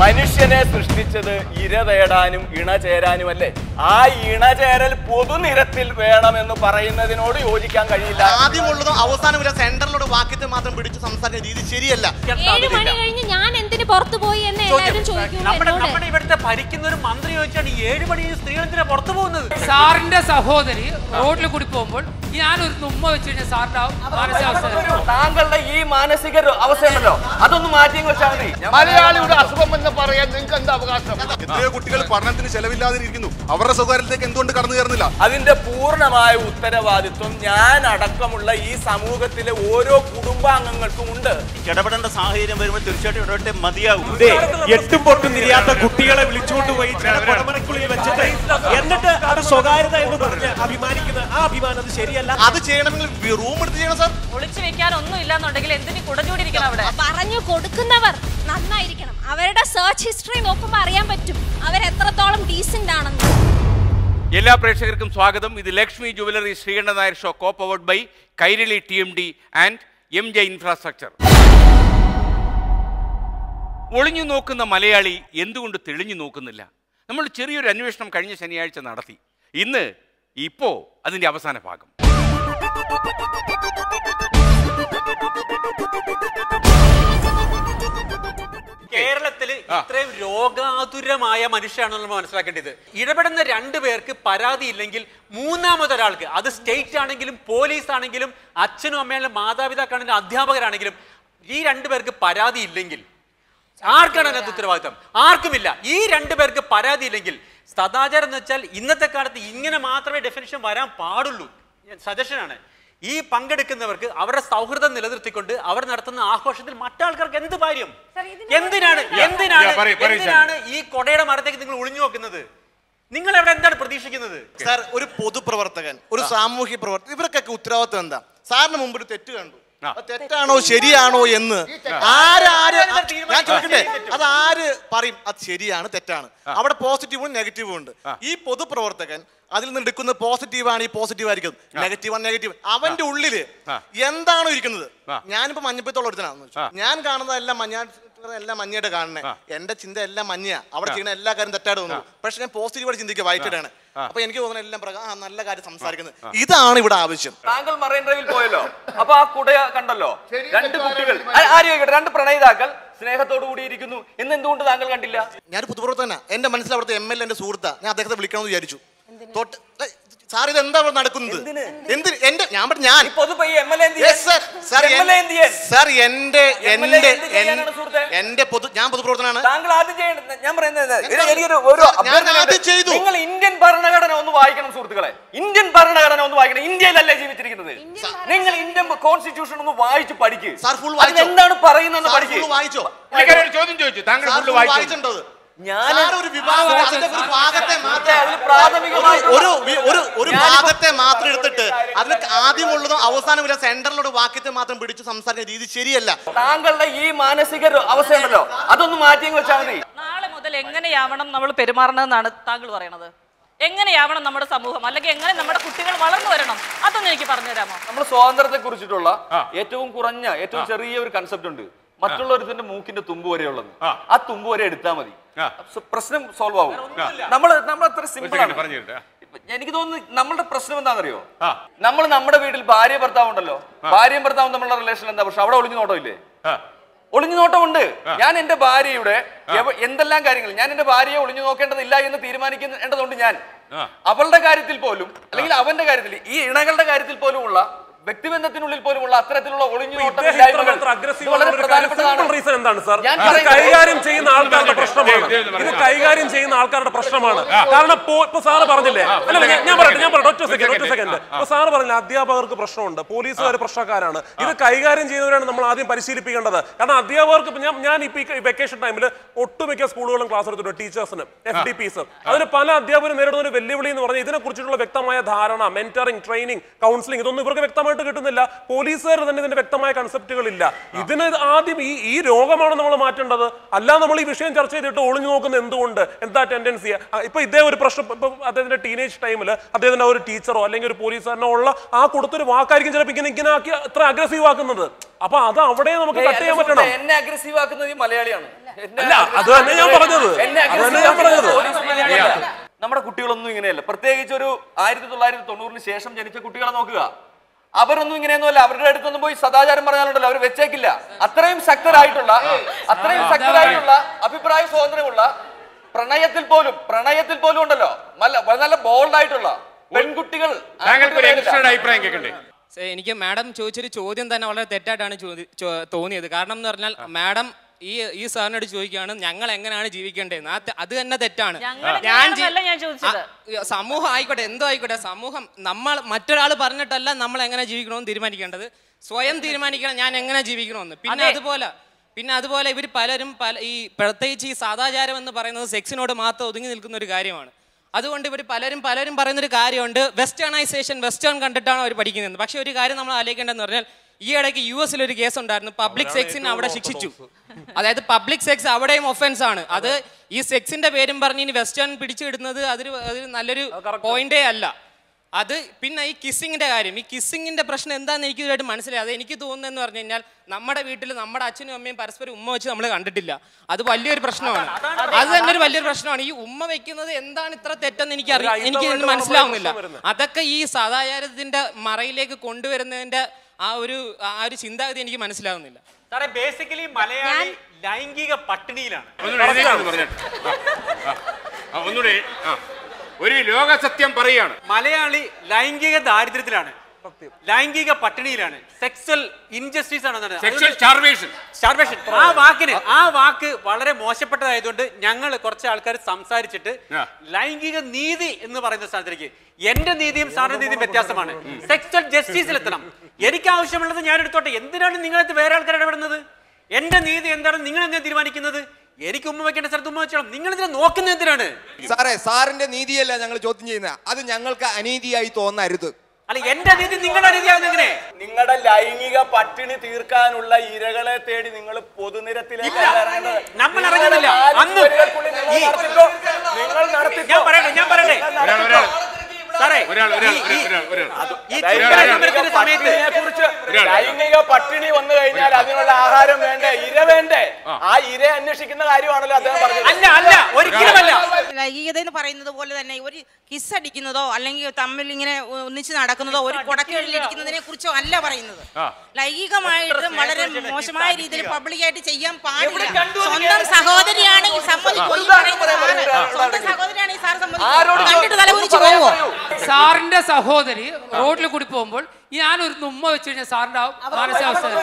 മനുഷ്യനെ സൃഷ്ടിച്ചത് ഇര തേടാനും ഇണ ചേരാനുമല്ലേ? ആ ഇണ ചേരൽ പൊതുനിരത്തിൽ വേണമെന്ന് പറയുന്നതിനോട് യോജിക്കാൻ കഴിയില്ല. ആദ്യമുള്ളതും അവസാനം ഒരു സെന്ററിലൂടെ വാക്യത്തെ മാത്രം പിടിച്ച് സംസാരിക്കുന്ന രീതി ശരിയല്ല. ഞാൻ എന്തിനു പുറത്തു പോയി എന്ന് എല്ലാവരും ചോദിക്കുന്നു. നമ്മുടെ ഇവിടുത്തെ ഭരിക്കുന്ന ഒരു മന്ത്രി ചോദിച്ചാണ് 7 മണി സ്ത്രീകളെ പുറത്തു പോകുന്നത്. സാറിന്റെ സഹോദരി റോഡിൽ കൂടി പോകുമ്പോൾ ഞാനൊരു തുമ്മ വെച്ച് കഴിഞ്ഞാൽ സാറിന്റെ മാനസികാവസ്ഥ, താങ്കളുടെ ഈ മാനസിക അവസ്ഥയുണ്ടല്ലോ അതൊന്നും മാറ്റി വെച്ചാൽ മതി. മലയാളിയുടെ അസുഖം എന്ന് പറയാൻ നിങ്ങൾക്ക് എന്താ അവകാശം? എത്രയോ കുട്ടികൾ പഠനത്തിന് ചെലവില്ലാതിരിക്കുന്നു, അവരുടെ സ്വകാര്യത്തിലേക്ക് എന്തുകൊണ്ട് കടന്നു കയറുന്നില്ല? അതിന്റെ പൂർണ്ണമായ ഉത്തരവാദിത്വം ഞാൻ അടക്കമുള്ള ഈ സമൂഹത്തിലെ ഓരോ കുടുംബാംഗങ്ങൾക്കും ഉണ്ട്. ഇടപെടേണ്ട സാഹചര്യം വരുമ്പോൾ തീർച്ചയായിട്ടും ഇടപെട്ടേ മതിയാകും. എട്ടും പൊട്ടും തിരിയാത്ത കുട്ടികളെ വിളിച്ചുകൊണ്ടുപോയി വെച്ചിട്ട് എന്നിട്ട് അത് സ്വകാര്യത എന്ന് പറഞ്ഞ് അഭിമാനിക്കുന്നത്, ആ അഭിമാനം അത് ശരിയല്ല. അത് ചെയ്യണമെങ്കിൽ റൂം എടുത്ത് ചെയ്യണം സാർ. ഒളിച്ചു വെക്കാൻ ഒന്നും ഇല്ലാന്നുണ്ടെങ്കിൽ എന്തിനു കുടഞ്ഞൂടിയിരിക്കണം? അവിടെ പറഞ്ഞു കൊടുക്കുന്നവർ നന്നായിരിക്കണം. അവരുടെ സെർച്ച് ഹിസ്റ്ററി നോക്കുമ്പോൾ അറിയാൻ പറ്റും അവരെത്രത്തോളം ഡീസന്റ് ആണെന്ന്. എല്ലാ പ്രേക്ഷകർക്കും സ്വാഗതം. ഇത് Lakshmi jewellery Sreekandan Nair show, co powered by Kairali TMD and MJ infrastructure. ഒളിഞ്ഞു നോക്കുന്ന മലയാളി എന്തുകൊണ്ട് തെളിഞ്ഞു നോക്കുന്നില്ല? നമ്മൾ ചെറിയൊരു അന്വേഷണം കഴിഞ്ഞ ശനിയാഴ്ച നടത്തി. ഇന്ന് ഇപ്പോൾ അതിൻ്റെ അവസാന ഭാഗം. കേരളത്തിൽ ഇത്രയും രോഗാതുരമായ മനുഷ്യരാണ് നമ്മൾ മനസ്സിലാക്കേണ്ടത്. ഇടപെടുന്ന 2 പേർക്ക് പരാതി ഇല്ലെങ്കിൽ 3-ാമതൊരാൾക്ക്, അത് സ്റ്റേറ്റ് ആണെങ്കിലും പോലീസ് ആണെങ്കിലും അച്ഛനും അമ്മയാണെങ്കിലും മാതാപിതാക്കളാണെങ്കിലും അധ്യാപകരാണെങ്കിലും, ഈ 2 പേർക്ക് പരാതി ഇല്ലെങ്കിൽ ആർക്കാണ് അതിനകത്ത് ഉത്തരവാദിത്തം? ആർക്കുമില്ല. ഈ 2 പേർക്ക് പരാതി ഇല്ലെങ്കിൽ സദാചാരം എന്ന് വെച്ചാൽ ഇന്നത്തെ കാലത്ത് ഇങ്ങനെ മാത്രമേ ഡെഫിനിഷൻ വരാൻ പാടുള്ളൂ. സജഷനാണ്, ഈ പങ്കെടുക്കുന്നവർക്ക് അവരുടെ സൗഹൃദം നിലനിർത്തിക്കൊണ്ട് അവർ നടത്തുന്ന ആഘോഷത്തിൽ മറ്റാൾക്കാർക്ക് എന്ത് കാര്യം? എന്തിനാണ് ഈ കൊടയുടെ മരത്തേക്ക് നിങ്ങൾ ഒളിഞ്ഞു നോക്കുന്നത്? നിങ്ങൾ അവിടെ എന്താണ് പ്രതീക്ഷിക്കുന്നത്? സാർ, ഒരു പൊതുപ്രവർത്തകൻ, ഒരു സാമൂഹ്യ പ്രവർത്തകൻ, ഇവർക്കൊക്കെ ഉത്തരവാദിത്വം എന്താ? സാറിന് മുമ്പ് ഒരു തെറ്റ് കണ്ടു, തെറ്റാണോ ശരിയാണോ എന്ന് ഞാൻ ചോദിക്കട്ടെ, അത് ആര് പറയും അത് ശരിയാണ് തെറ്റാണ്? അവിടെ പോസിറ്റീവും നെഗറ്റീവും ഉണ്ട്. ഈ പൊതുപ്രവർത്തകൻ അതിൽ നിന്ന് എടുക്കുന്നത് പോസിറ്റീവാണ്, ഈ പോസിറ്റീവായിരിക്കുന്നത് നെഗറ്റീവാണ്. നെഗറ്റീവ് അവന്റെ ഉള്ളില് എന്താണോ ഇരിക്കുന്നത്? ഞാനിപ്പോ മഞ്ഞപ്പിത്തോളം എടുത്തനാണെന്ന്, ഞാൻ കാണുന്നതെല്ലാം മഞ്ഞ, എല്ലാം മഞ്ഞയായിട്ട് കാണണേ, എന്റെ ചിന്ത എല്ലാം മഞ്ഞയാണ്, അവിടെ ചെയ്യുന്ന എല്ലാ കാര്യം തെറ്റായിട്ട് തോന്നുന്നു. പക്ഷെ ഞാൻ പോസിറ്റീവായിട്ട് ചിന്തിക്കുക, വൈകിട്ടാണ്. അപ്പൊ എനിക്ക് തോന്നുന്ന എല്ലാം പ്രകാരം നല്ല കാര്യം സംസാരിക്കുന്നത്, ഇതാണ് ഇവിടെ ആവശ്യം. താങ്കൾ മറൈൻ ഡ്രൈവിൽ പോയല്ലോ, അപ്പൊ ആ കുട കണ്ടല്ലോ, 2 കുട്ടികൾ, ആരെയും 2 പ്രണയിതാക്കൾ സ്നേഹത്തോടു കൂടിയിരിക്കുന്നു എന്ന് എന്തുകൊണ്ട് താങ്കൾ കണ്ടില്ല? ഞാൻ പുതുപ്രവർത്തകനാ, എന്റെ മനസ്സിൽ അവിടുത്തെ MLA എന്റെ സുഹൃത്താ, ഞാൻ അദ്ദേഹത്തെ വിളിക്കണമെന്ന് വിചാരിച്ചു. സാർ, ഇത് എന്താ നടക്കുന്നത്? ഞാൻ പൊതുപ്രവർത്തനാണ്. നിങ്ങൾ ഇന്ത്യൻ ഭരണഘടന ഒന്ന് വായിക്കണം സുഹൃത്തുക്കളെ. ഇന്ത്യൻ ഭരണഘടന ഒന്ന് വായിക്കണം. ഇന്ത്യയിലല്ലേ ജീവിച്ചിരിക്കുന്നത്? നിങ്ങൾ ഇന്ത്യൻ കോൺസ്റ്റിറ്റ്യൂഷൻ ഒന്ന് വായിച്ചു പഠിക്കുക. എന്താണ് പറയുന്നതെന്ന് പഠിക്കുക. വായിച്ചോ? ചോദ്യം ചോദിച്ചു, താങ്കൾ വായിച്ചിട്ടുണ്ടോ? ഒരു ഭാഗത്തെ മാത്രം എടുത്തിട്ട് അതിന് ആദ്യമുള്ളതും അവസാനം ഒരു സെന്ററിലൂടെ വാക്യത്തെ മാത്രം പിടിച്ച് സംസാരിക്കുന്ന രീതി ശരിയല്ല. താങ്കളുടെ ഈ മാനസിക അവസ്ഥയുണ്ടല്ലോ അതൊന്നും മാറ്റി വെച്ചാൽ മതി. നാളെ മുതൽ എങ്ങനെയാവണം നമ്മൾ പെരുമാറണമെന്നാണ് താങ്കൾ പറയണത്? എങ്ങനെയാവണം നമ്മുടെ സമൂഹം, അല്ലെങ്കിൽ എങ്ങനെ നമ്മുടെ കുട്ടികൾ വളർന്നു വരണം, അതൊന്നും എനിക്ക് പറഞ്ഞുതരാമോ? നമ്മൾ സ്വാതന്ത്ര്യത്തെ കുറിച്ചിട്ടുള്ള ഏറ്റവും ചെറിയ ഒരു കൺസെപ്റ്റ് ഉണ്ട്, മറ്റുള്ളവരുടെ മൂക്കിന്റെ തുമ്പ് വരെയുള്ളത്. ആ തുമ്പ് വരെ എടുത്താൽ മതി, പ്രശ്നം സോൾവ് ആവും. നമ്മൾ അത്ര സിമ്പിൾ ആണ്. എനിക്ക് തോന്നുന്നു നമ്മളുടെ പ്രശ്നം എന്താണെന്നറിയോ? നമ്മൾ നമ്മുടെ വീട്ടിൽ ഭാര്യ ഭർത്താവ് ഉണ്ടല്ലോ, ഭാര്യയും ഭർത്താവും തമ്മിലുള്ള റിലേഷൻ എന്താ? പക്ഷെ അവിടെ ഒളിഞ്ഞു നോട്ടമില്ലേ? ഒളിഞ്ഞു നോട്ടമുണ്ട്. ഞാൻ എന്റെ ഭാര്യയുടെ എന്തെല്ലാം കാര്യങ്ങൾ, ഞാൻ എന്റെ ഭാര്യയെ ഒളിഞ്ഞു നോക്കേണ്ടതില്ല എന്ന് തീരുമാനിക്കേണ്ടതുണ്ട്. ഞാൻ അവളുടെ കാര്യത്തിൽ പോലും, അല്ലെങ്കിൽ അവന്റെ കാര്യത്തിൽ, ഈ ഇണകളുടെ കാര്യത്തിൽ പോലുമുള്ള വ്യക്തിബന്ധത്തിനുള്ളിൽ പോലുമുള്ള അത്തരത്തിലുള്ള ഒളിഞ്ഞു കൈകാര്യം ചെയ്യുന്ന ആൾക്കാരുടെ പ്രശ്നമാണ്. കാരണം ഇപ്പൊ സാറ് പറഞ്ഞില്ലേ, ഞാൻ പറയട്ടെ, ഒറ്റ സെക്കൻഡ്. ഇപ്പൊ സാറ് പറഞ്ഞില്ല, അധ്യാപകർക്ക് പ്രശ്നമുണ്ട്, പോലീസുകാർ പ്രശ്നക്കാരാണ്, ഇത് കൈകാര്യം ചെയ്യുന്നവരാണ് നമ്മൾ ആദ്യം പരിശീലിപ്പിക്കേണ്ടത്. കാരണം അധ്യാപകർക്ക്, ഞാൻ ഇപ്പൊ ഈ വെക്കേഷൻ ടൈമിൽ ഒട്ടുമിക്ക സ്കൂളുകളും ക്ലാസ് എടുത്തിട്ടുണ്ട്, ടീച്ചേഴ്സിന്, FDPs. അതിന് പല അധ്യാപകരും നേരിടുന്ന ഒരു വെല്ലുവിളി എന്ന് പറഞ്ഞാൽ ഇതിനെ കുറിച്ചിട്ടുള്ള വ്യക്തമായ ധാരണ, മെന്ററിംഗ്, ട്രെയിനിങ്, കൗൺസിലിംഗ്, ഇതൊന്നും ഇവർക്ക് വ്യക്തമായിട്ട് കിട്ടുന്നില്ല. പോലീസുകാർ തന്നെ ഇതിന്റെ വ്യക്തമായ കൺസെപ്റ്റുകളില്ല. ഇതിന് ആദ്യം ഈ രോഗമാണ് നമ്മൾ മാറ്റേണ്ടത്. അല്ല നമ്മൾ ഈ വിഷയം ചർച്ച ചെയ്തിട്ട് ഒളിഞ്ഞു നോക്കുന്ന എന്തുകൊണ്ട്? എന്താ ടെൻഡൻസിയാ? ഇപ്പൊ ഇതേ ഒരു പ്രശ്നം അദ്ദേഹത്തിന്റെ ടീനേജ് ടൈമിൽ അദ്ദേഹത്തിന്റെ ഒരു ടീച്ചറോ അല്ലെങ്കിൽ ഒരു പോലീസുകാരനോ ഉള്ള ആ കൊടുത്തൊരു വാക്കായിരിക്കും ചിലപ്പോൾ ഇങ്ങനെ ആക്കി അത്ര അഗ്രസീവ് ആക്കുന്നത്. അപ്പൊ അത് അവിടെ നമുക്ക് കട്ട് ചെയ്യാൻ പറ്റണം. എന്നെ അഗ്രസീവ് ആക്കുന്നത് ഈ മലയാളിയാണ്. അല്ല അത് തന്നെ ഞാൻ പറഞ്ഞത്, നമ്മുടെ കുട്ടികളൊന്നും ഇങ്ങനെയല്ല. പ്രത്യേകിച്ച് ഒരു 1990 ശേഷം ജനിച്ച കുട്ടികളെ നോക്കുക, അവരൊന്നും ഇങ്ങനെയൊന്നുമല്ല. അവരുടെ അടുത്തൊന്നും പോയി സദാചാരം പറയാനുണ്ടല്ലോ, അവർ വെച്ചേക്കില്ല. അത്രയും ശക്തരായിട്ടുള്ള അഭിപ്രായ സ്വാതന്ത്ര്യമുള്ള, പ്രണയത്തിൽ പോലും ഉണ്ടല്ലോ നല്ല ബോൾഡ് ആയിട്ടുള്ള പെൺകുട്ടികൾ. എനിക്ക് മാഡം ചോദിച്ചൊരു ചോദ്യം തന്നെ വളരെ തെറ്റായിട്ടാണ് തോന്നിയത്. കാരണം എന്ന് പറഞ്ഞാൽ മാഡം ഈ സാറിനോട് ചോദിക്കുകയാണ് ഞങ്ങൾ എങ്ങനെയാണ് ജീവിക്കേണ്ടതെന്ന്. അത് തന്നെ തെറ്റാണ്. സമൂഹം ആയിക്കോട്ടെ, എന്തോ ആയിക്കോട്ടെ, സമൂഹം നമ്മൾ മറ്റൊരാൾ പറഞ്ഞിട്ടല്ല നമ്മൾ എങ്ങനെ ജീവിക്കണമെന്ന് തീരുമാനിക്കേണ്ടത്. സ്വയം തീരുമാനിക്കണം ഞാൻ എങ്ങനെ ജീവിക്കണമെന്ന്. പിന്നെ അതുപോലെ ഇവർ പലരും ഈ പ്രത്യേകിച്ച് ഈ സദാചാരം എന്ന് പറയുന്നത് സെക്സിനോട് മാത്രം ഒതുങ്ങി നിൽക്കുന്ന ഒരു കാര്യമാണ്. അതുകൊണ്ട് ഇവർ പലരും പറയുന്നൊരു കാര്യമുണ്ട്, വെസ്റ്റേൺ കണ്ടിട്ടാണ് അവർ പഠിക്കുന്നത്. പക്ഷെ ഒരു കാര്യം നമ്മൾ ആലോചിക്കേണ്ടതെന്ന് പറഞ്ഞാൽ, ഈ ഇടയ്ക്ക് US ഒരു കേസ് ഉണ്ടായിരുന്നു, പബ്ലിക് സെക്സിന് അവിടെ ശിക്ഷിച്ചു. അതായത് പബ്ലിക് സെക്സ് അവിടെയും ഒഫൻസ് ആണ്. അത് ഈ സെക്സിന്റെ പേരും പറഞ്ഞ് ഇനി വെസ്റ്റേൺ പിടിച്ചിടുന്നത് അതൊരു നല്ലൊരു പോയിന്റേ അല്ല. അത് പിന്നെ ഈ കിസ്സിങ്ങിന്റെ കാര്യം, ഈ കിസ്സിങ്ങിന്റെ പ്രശ്നം എന്താണെന്ന് എനിക്ക് ഇതുമായിട്ട് മനസ്സിലായി. അത് എനിക്ക് തോന്നുന്നതെന്ന് പറഞ്ഞു കഴിഞ്ഞാൽ, നമ്മുടെ വീട്ടിൽ നമ്മുടെ അച്ഛനും അമ്മയും പരസ്പരം ഉമ്മ വെച്ച് നമ്മൾ കണ്ടിട്ടില്ല. അത് വലിയൊരു പ്രശ്നമാണ്. ഈ ഉമ്മ വെക്കുന്നത് എന്താണ് ഇത്ര തെറ്റെന്ന് എനിക്ക് മനസ്സിലാവുന്നില്ല. അതൊക്കെ ഈ സദാചാരത്തിന്റെ മറയിലേക്ക് കൊണ്ടുവരുന്നതിന്റെ ആ ഒരു ചിന്താഗതി എനിക്ക് മനസ്സിലാവുന്നില്ല. സാറേ, ബേസിക്കലി മലയാളി ലൈംഗിക പട്ടിണിയിലാണ്. ഒരു ലോക സത്യം പറയാണ്, മലയാളി ലൈംഗിക ദാരിദ്ര്യത്തിലാണ്, ലൈംഗിക പട്ടിണിയിലാണ്. സെക്സ്വൽ ഇൻജസ്റ്റീസ് ആണ്, സെക്സ്വൽ സ്റ്റാർവേഷൻ. ആ വാക്ക് വളരെ മോശപ്പെട്ടതായതുകൊണ്ട് ഞങ്ങൾ കുറച്ച് ആൾക്കാർ സംസാരിച്ചിട്ട് ലൈംഗിക നീതി എന്ന് പറയുന്ന സ്ഥാനത്തേക്ക്, എന്റെ നീതിയും സാറിന്റെ നീതിയും വ്യത്യാസമാണ്. സെക്സ്വൽ ജസ്റ്റീസിലെത്തണം. എനിക്ക് ആവശ്യമുള്ളത് ഞാൻ എടുത്തോട്ടെ. എന്തിനാണ് നിങ്ങളത് വേറെ ആൾക്കാർ ഇടപെടുന്നത്? എന്റെ നീതി എന്താണെന്ന് നിങ്ങൾ എന്തിനാണ് തീരുമാനിക്കുന്നത്? എനിക്ക് ഉമ്മ വെക്കേണ്ട സ്ഥലത്ത് ഉമ്മ വെച്ചോളാം. നിങ്ങൾ ഇതിനെ നോക്കുന്ന എന്തിനാണ്? സാറേ, സാറിന്റെ നീതിയല്ല ഞങ്ങൾ ചോദ്യം ചെയ്യുന്നത്. അത് ഞങ്ങൾക്ക് അനീതിയായി തോന്നരുത്. അല്ല, എന്റെ രീതി നിങ്ങളുടെ അനീതിയാവുന്ന എങ്ങനെ? നിങ്ങളുടെ ലൈംഗിക പട്ടിണി തീർക്കാനുള്ള ഇരകളെ തേടി നിങ്ങൾ പൊതുനിരത്തിലേക്ക് നമ്മൾ ഇറങ്ങുന്നില്ല. ഞാൻ പറയട്ടെ ലൈംഗിക പട്ടിണി വന്നു കഴിഞ്ഞാൽ അതിനുള്ള ആഹാരം വേണ്ടേ, ഇര വേണ്ടേ? ആ ഇര അന്വേഷിക്കുന്ന കാര്യമാണല്ലോ അദ്ദേഹം പറഞ്ഞത്. ലൈംഗികത എന്ന് പറയുന്നത് പോലെ തന്നെ ഒരു കിസ് അടിക്കുന്നതോ അല്ലെങ്കിൽ തമ്മിൽ ഇങ്ങനെ ഒന്നിച്ച് നടക്കുന്നതോ ഒരു കൊടക്കലിരിക്കുന്നതിനെ കുറിച്ചോ അല്ല പറയുന്നത്. ലൈംഗികമായിട്ട് വളരെ മോശമായ രീതിയിൽ പബ്ലിക്കായിട്ട് ചെയ്യാൻ പാടില്ല. സ്വന്തം സഹോദരിയാണ് ഈ സാർ കണ്ടിട്ട് തലകുറിച്ച് പോവോ? സാറിന്റെ സഹോദരി റോഡിൽ കൂടി പോകുമ്പോൾ ഞാൻ ഒരു ഉമ്മ വെച്ച് കഴിഞ്ഞാൽ സാറിന്റെ മാനസികാവസ്ഥ എന്റെ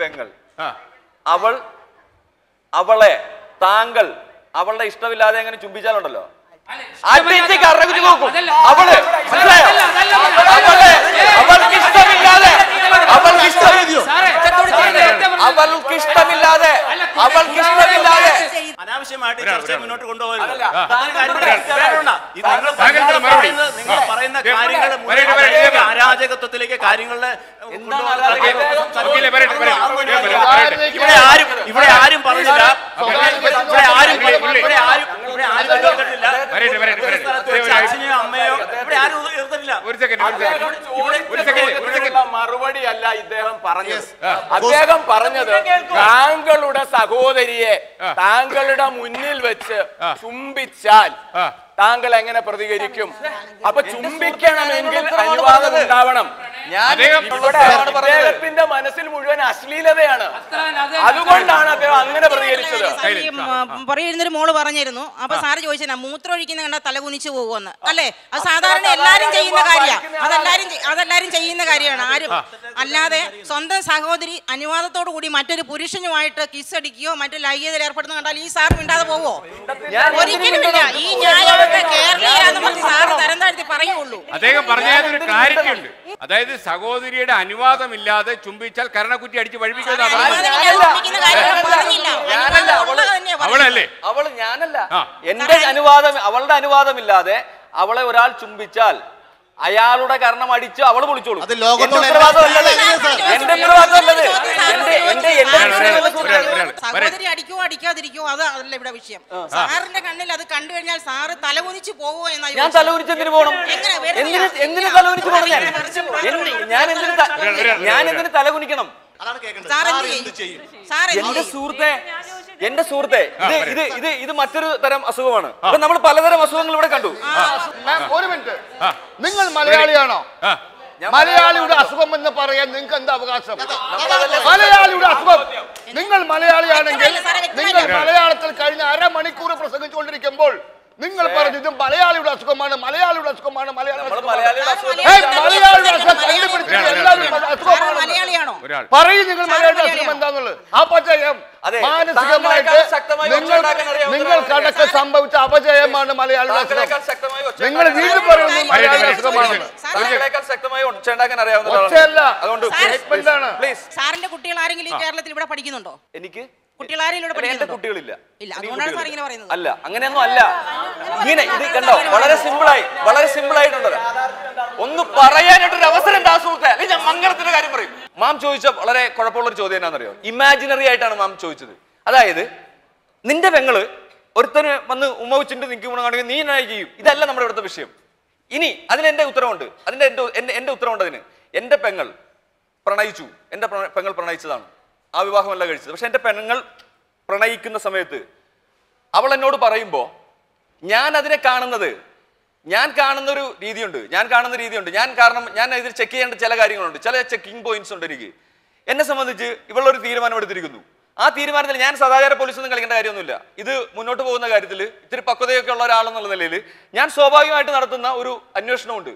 പെങ്ങൾ, അവളെ താങ്കൾ അവളുടെ ഇഷ്ടമില്ലാതെ എങ്ങനെ ചുംബിച്ചാലുണ്ടല്ലോ, അനാവശ്യമായിട്ട് ചർച്ച മുന്നോട്ട് കൊണ്ടുപോകരുത്. നിങ്ങൾ പറയുന്ന കാര്യങ്ങൾ അരാജകത്വത്തിലേക്ക് കാര്യങ്ങളുടെ ഇവിടെ ആരും പറഞ്ഞില്ല. അച്ഛനെയോ അമ്മയോ ഇവിടെ ആരും ഉയർത്തില്ല. മറുപടി അല്ല അദ്ദേഹം പറഞ്ഞത് താങ്കളുടെ സഹോദരിയെ താങ്കളുടെ മുന്നിൽ വെച്ച് ചുംബിച്ചാൽ താങ്കൾ എങ്ങനെ പ്രതികരിക്കും? അപ്പൊ ചുംബിക്കണമെങ്കിൽ അനുവാദം ഉണ്ടാവണം. അദ്ദേഹത്തിന്റെ മനസ്സിൽ മുഴുവൻ അശ്ലീലതയാണ്, അതുകൊണ്ടാണ് അദ്ദേഹം അങ്ങനെ പ്രതികരിച്ചത്. പറയുന്നൊരു മോള് പറഞ്ഞിരുന്നു, അപ്പൊ സാറ് ചോദിച്ചാ മൂത്രമൊഴിക്കുന്ന കണ്ടാൽ തലകുനിച്ചു പോകുമെന്ന്. അല്ലേ, അത് സാധാരണ എല്ലാരും ചെയ്യുന്ന കാര്യമാണ്. അതെല്ലാരും ചെയ്യുന്ന കാര്യമാണ്. ആരും അല്ലാതെ സ്വന്തം സഹോദരി അനുവാദത്തോടു കൂടി മറ്റൊരു പുരുഷനുമായിട്ട് കിസ് അടിക്കുകയോ മറ്റു ലൈംഗികതയിൽ ഏർപ്പെടുന്ന കണ്ടാൽ ഈ സാർ മിണ്ടാതെ പോവോ? ഒരിക്കലുമില്ല. ഈ ന്യായമൊക്കെ കേരളീയാണെന്ന് പറഞ്ഞ് സാറ് തരം താഴ്ത്തി പറയുള്ളൂ. അതായത് സഹോദരിയുടെ അനുവാദമില്ലാതെ ചുംബിച്ചാൽ കരണക്കുറ്റി അടിച്ച് വഴിപ്പിക്കുന്ന അവളല്ലേ അവൾ, ഞാനല്ല. എന്റെ അനുവാദം, അവളുടെ അനുവാദമില്ലാതെ അവളെ ഒരാൾ ചുംബിച്ചാൽ അയാളുടെ കാരണം അടിച്ച് അവള് പൊളിച്ചോളൂ. സഹോദരി അടിക്കോ അടിക്കാതിരിക്കോ അതല്ല ഇവിടെ വിഷയം. സാറിന്റെ കണ്ണിൽ അത് കണ്ടു കഴിഞ്ഞാൽ സാറ് തലകുനിച്ച് പോവോ എന്നാണ്. ഞാൻ തലകുനിച്ചെന്തിന് പോകണം? എന്തിനു തലകുനിച്ച് പോകണം? ഞാൻ എന്തിനു തലകുനിക്കണം? എന്റെ സുഹൃത്തെ ഇത് മറ്റൊരു തരം അസുഖമാണ്. അപ്പൊ നമ്മൾ പലതരം അസുഖങ്ങൾ ഇവിടെ കണ്ടു. ഒരു മിനിറ്റ്, നിങ്ങൾ മലയാളിയാണോ? മലയാളിയുടെ അസുഖം എന്ന് പറയാൻ നിങ്ങൾക്ക് എന്താ അവകാശം? മലയാളിയുടെ അസുഖം, നിങ്ങൾ മലയാളിയാണെങ്കിൽ നിങ്ങൾ മലയാളത്തിൽ കഴിഞ്ഞ അരമണിക്കൂർ പ്രസംഗിച്ചുകൊണ്ടിരിക്കുമ്പോൾ നിങ്ങൾ പറഞ്ഞതും മലയാളിയുടെ അസുഖമാണ്, മലയാളിയുടെ അസുഖമാണ്, മലയാളിയുടെ അസുഖം കണ്ടുപിടിച്ചിട്ട് പറയും. നിങ്ങൾ മലയാളിയുടെ അസുഖം എന്താന്നുള്ളത് ആ പച്ചയം മാനസികമായിട്ട് നിങ്ങൾക്കടക്കം സംഭവിച്ച അപജയമാണ് മലയാളിയുടെ അസുഖം. നിങ്ങൾ വീണ്ടും പറയുന്നു മലയാളിയുടെ അസുഖമാണ്. എനിക്ക് അല്ല, അങ്ങനെയൊന്നും അല്ല. ഇങ്ങനെ ഇത് കണ്ടോ, വളരെ സിമ്പിൾ ആയിട്ടുണ്ടോ ഒന്ന് പറയാനായിട്ടൊരു അവസരം. ഞാൻ മംഗളത്തിന്റെ കാര്യം പറയും. മാം ചോദിച്ച വളരെ കുഴപ്പമുള്ളൊരു ചോദ്യം എന്നാണെന്നറിയോ? ഇമാജിനറി ആയിട്ടാണ് മാം ചോദിച്ചത്. അതായത് നിന്റെ പെങ്ങള് ഒരുത്തന് വന്ന് ഉമ്മ വെച്ചിട്ട് നിൽക്കുകയാണെങ്കിൽ നീ എന്നായി ചെയ്യും. ഇതല്ല നമ്മുടെ ഇവിടുത്തെ വിഷയം. ഇനി അതിന് എന്റെ ഉത്തരവുണ്ട്, അതിന്റെ എന്റെ ഉത്തരവുണ്ട്. അതിന് എന്റെ പെങ്ങൾ പ്രണയിച്ചു, എന്റെ പെങ്ങൾ പ്രണയിച്ചതാണ്, ആ വിവാഹമല്ല കഴിച്ചത്. പക്ഷെ എൻ്റെ പെണ്ണുങ്ങൾ പ്രണയിക്കുന്ന സമയത്ത് അവൾ എന്നോട് പറയുമ്പോൾ ഞാൻ അതിനെ കാണുന്നത്, ഞാൻ കാണുന്ന രീതിയുണ്ട്. ഞാൻ ഇതിൽ ചെക്ക് ചെയ്യേണ്ട ചില കാര്യങ്ങളുണ്ട്, ചില ചെക്കിംഗ് പോയിന്റ്സ് ഉണ്ട് എനിക്ക്. എന്നെ സംബന്ധിച്ച് ഇവളൊരു തീരുമാനം എടുത്തിരിക്കുന്നു. ആ തീരുമാനത്തിൽ ഞാൻ സദാചാര പോലീസൊന്നും കളിക്കേണ്ട കാര്യമൊന്നുമില്ല. ഇത് മുന്നോട്ട് പോകുന്ന കാര്യത്തിൽ ഇത്തിരി പക്വതയൊക്കെ ഉള്ള ഒരാളെന്നുള്ള നിലയിൽ ഞാൻ സ്വാഭാവികമായിട്ട് നടത്തുന്ന ഒരു അന്വേഷണമുണ്ട്.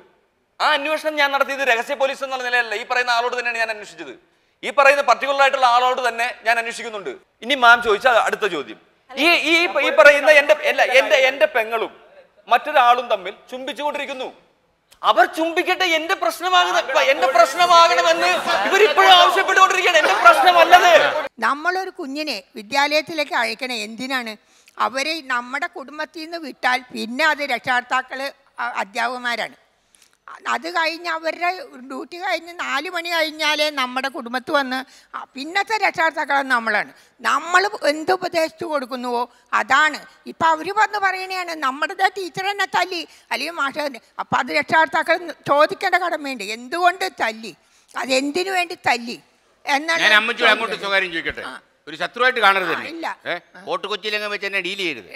ആ അന്വേഷണം ഞാൻ നടത്തിയത് രഹസ്യ പോലീസ് എന്നുള്ള നിലയല്ല. ഈ പറയുന്ന ആളോട് തന്നെയാണ് ഞാൻ അന്വേഷിച്ചത്. ഈ പറയുന്ന പർട്ടിക്കുലർ ആയിട്ടുള്ള ആളോട് തന്നെ ഞാൻ അന്വേഷിക്കുന്നുണ്ട്. ഇനി മാം ചോദിച്ച അടുത്ത ചോദ്യം, ഈ പറയുന്ന എന്റെ പെങ്ങളും മറ്റൊരാളും തമ്മിൽ ചുംബിച്ചുകൊണ്ടിരിക്കുന്നു. അവർ ചുംബിക്കട്ടെ, എന്റെ പ്രശ്നമാകണമെന്ന് ഇവരിപ്പോഴും ആവശ്യപ്പെട്ടുകൊണ്ടിരിക്കുകയാണ്. എന്റെ പ്രശ്നമല്ലത്. നമ്മളൊരു കുഞ്ഞിനെ വിദ്യാലയത്തിലേക്ക് അയക്കണേ എന്തിനാണ്? അവരെ നമ്മുടെ കുടുംബത്തിൽ നിന്ന് വിട്ടാൽ പിന്നെ അത് രക്ഷകർത്താക്കള് അധ്യാപകന്മാരാണ്. അത് കഴിഞ്ഞ് അവരുടെ ഡ്യൂട്ടി കഴിഞ്ഞ് 4 മണി കഴിഞ്ഞാലേ നമ്മുടെ കുടുംബത്ത് വന്ന് പിന്നത്തെ രക്ഷകർത്താക്കളും നമ്മളാണ്. നമ്മൾ എന്ത് ഉപദേശിച്ചു കൊടുക്കുന്നുവോ അതാണ്. ഇപ്പം അവർ വന്ന് പറയണതാണ് നമ്മുടെ ടീച്ചർ തന്നെ തല്ലി, അല്ലെങ്കിൽ മാഷ. അപ്പം അത് രക്ഷകർത്താക്കൾ ചോദിക്കേണ്ട കടമയുണ്ട്, എന്തുകൊണ്ട് തല്ലി, അതെന്തിനു വേണ്ടി തല്ലി എന്നാണ്. ഒരു ശത്രുവായിട്ട് കാണരുത്. കോട്ട് കൊച്ചിയിലെങ്ങും വെച്ച് തന്നെ ഡീൽ ചെയ്യരുത്.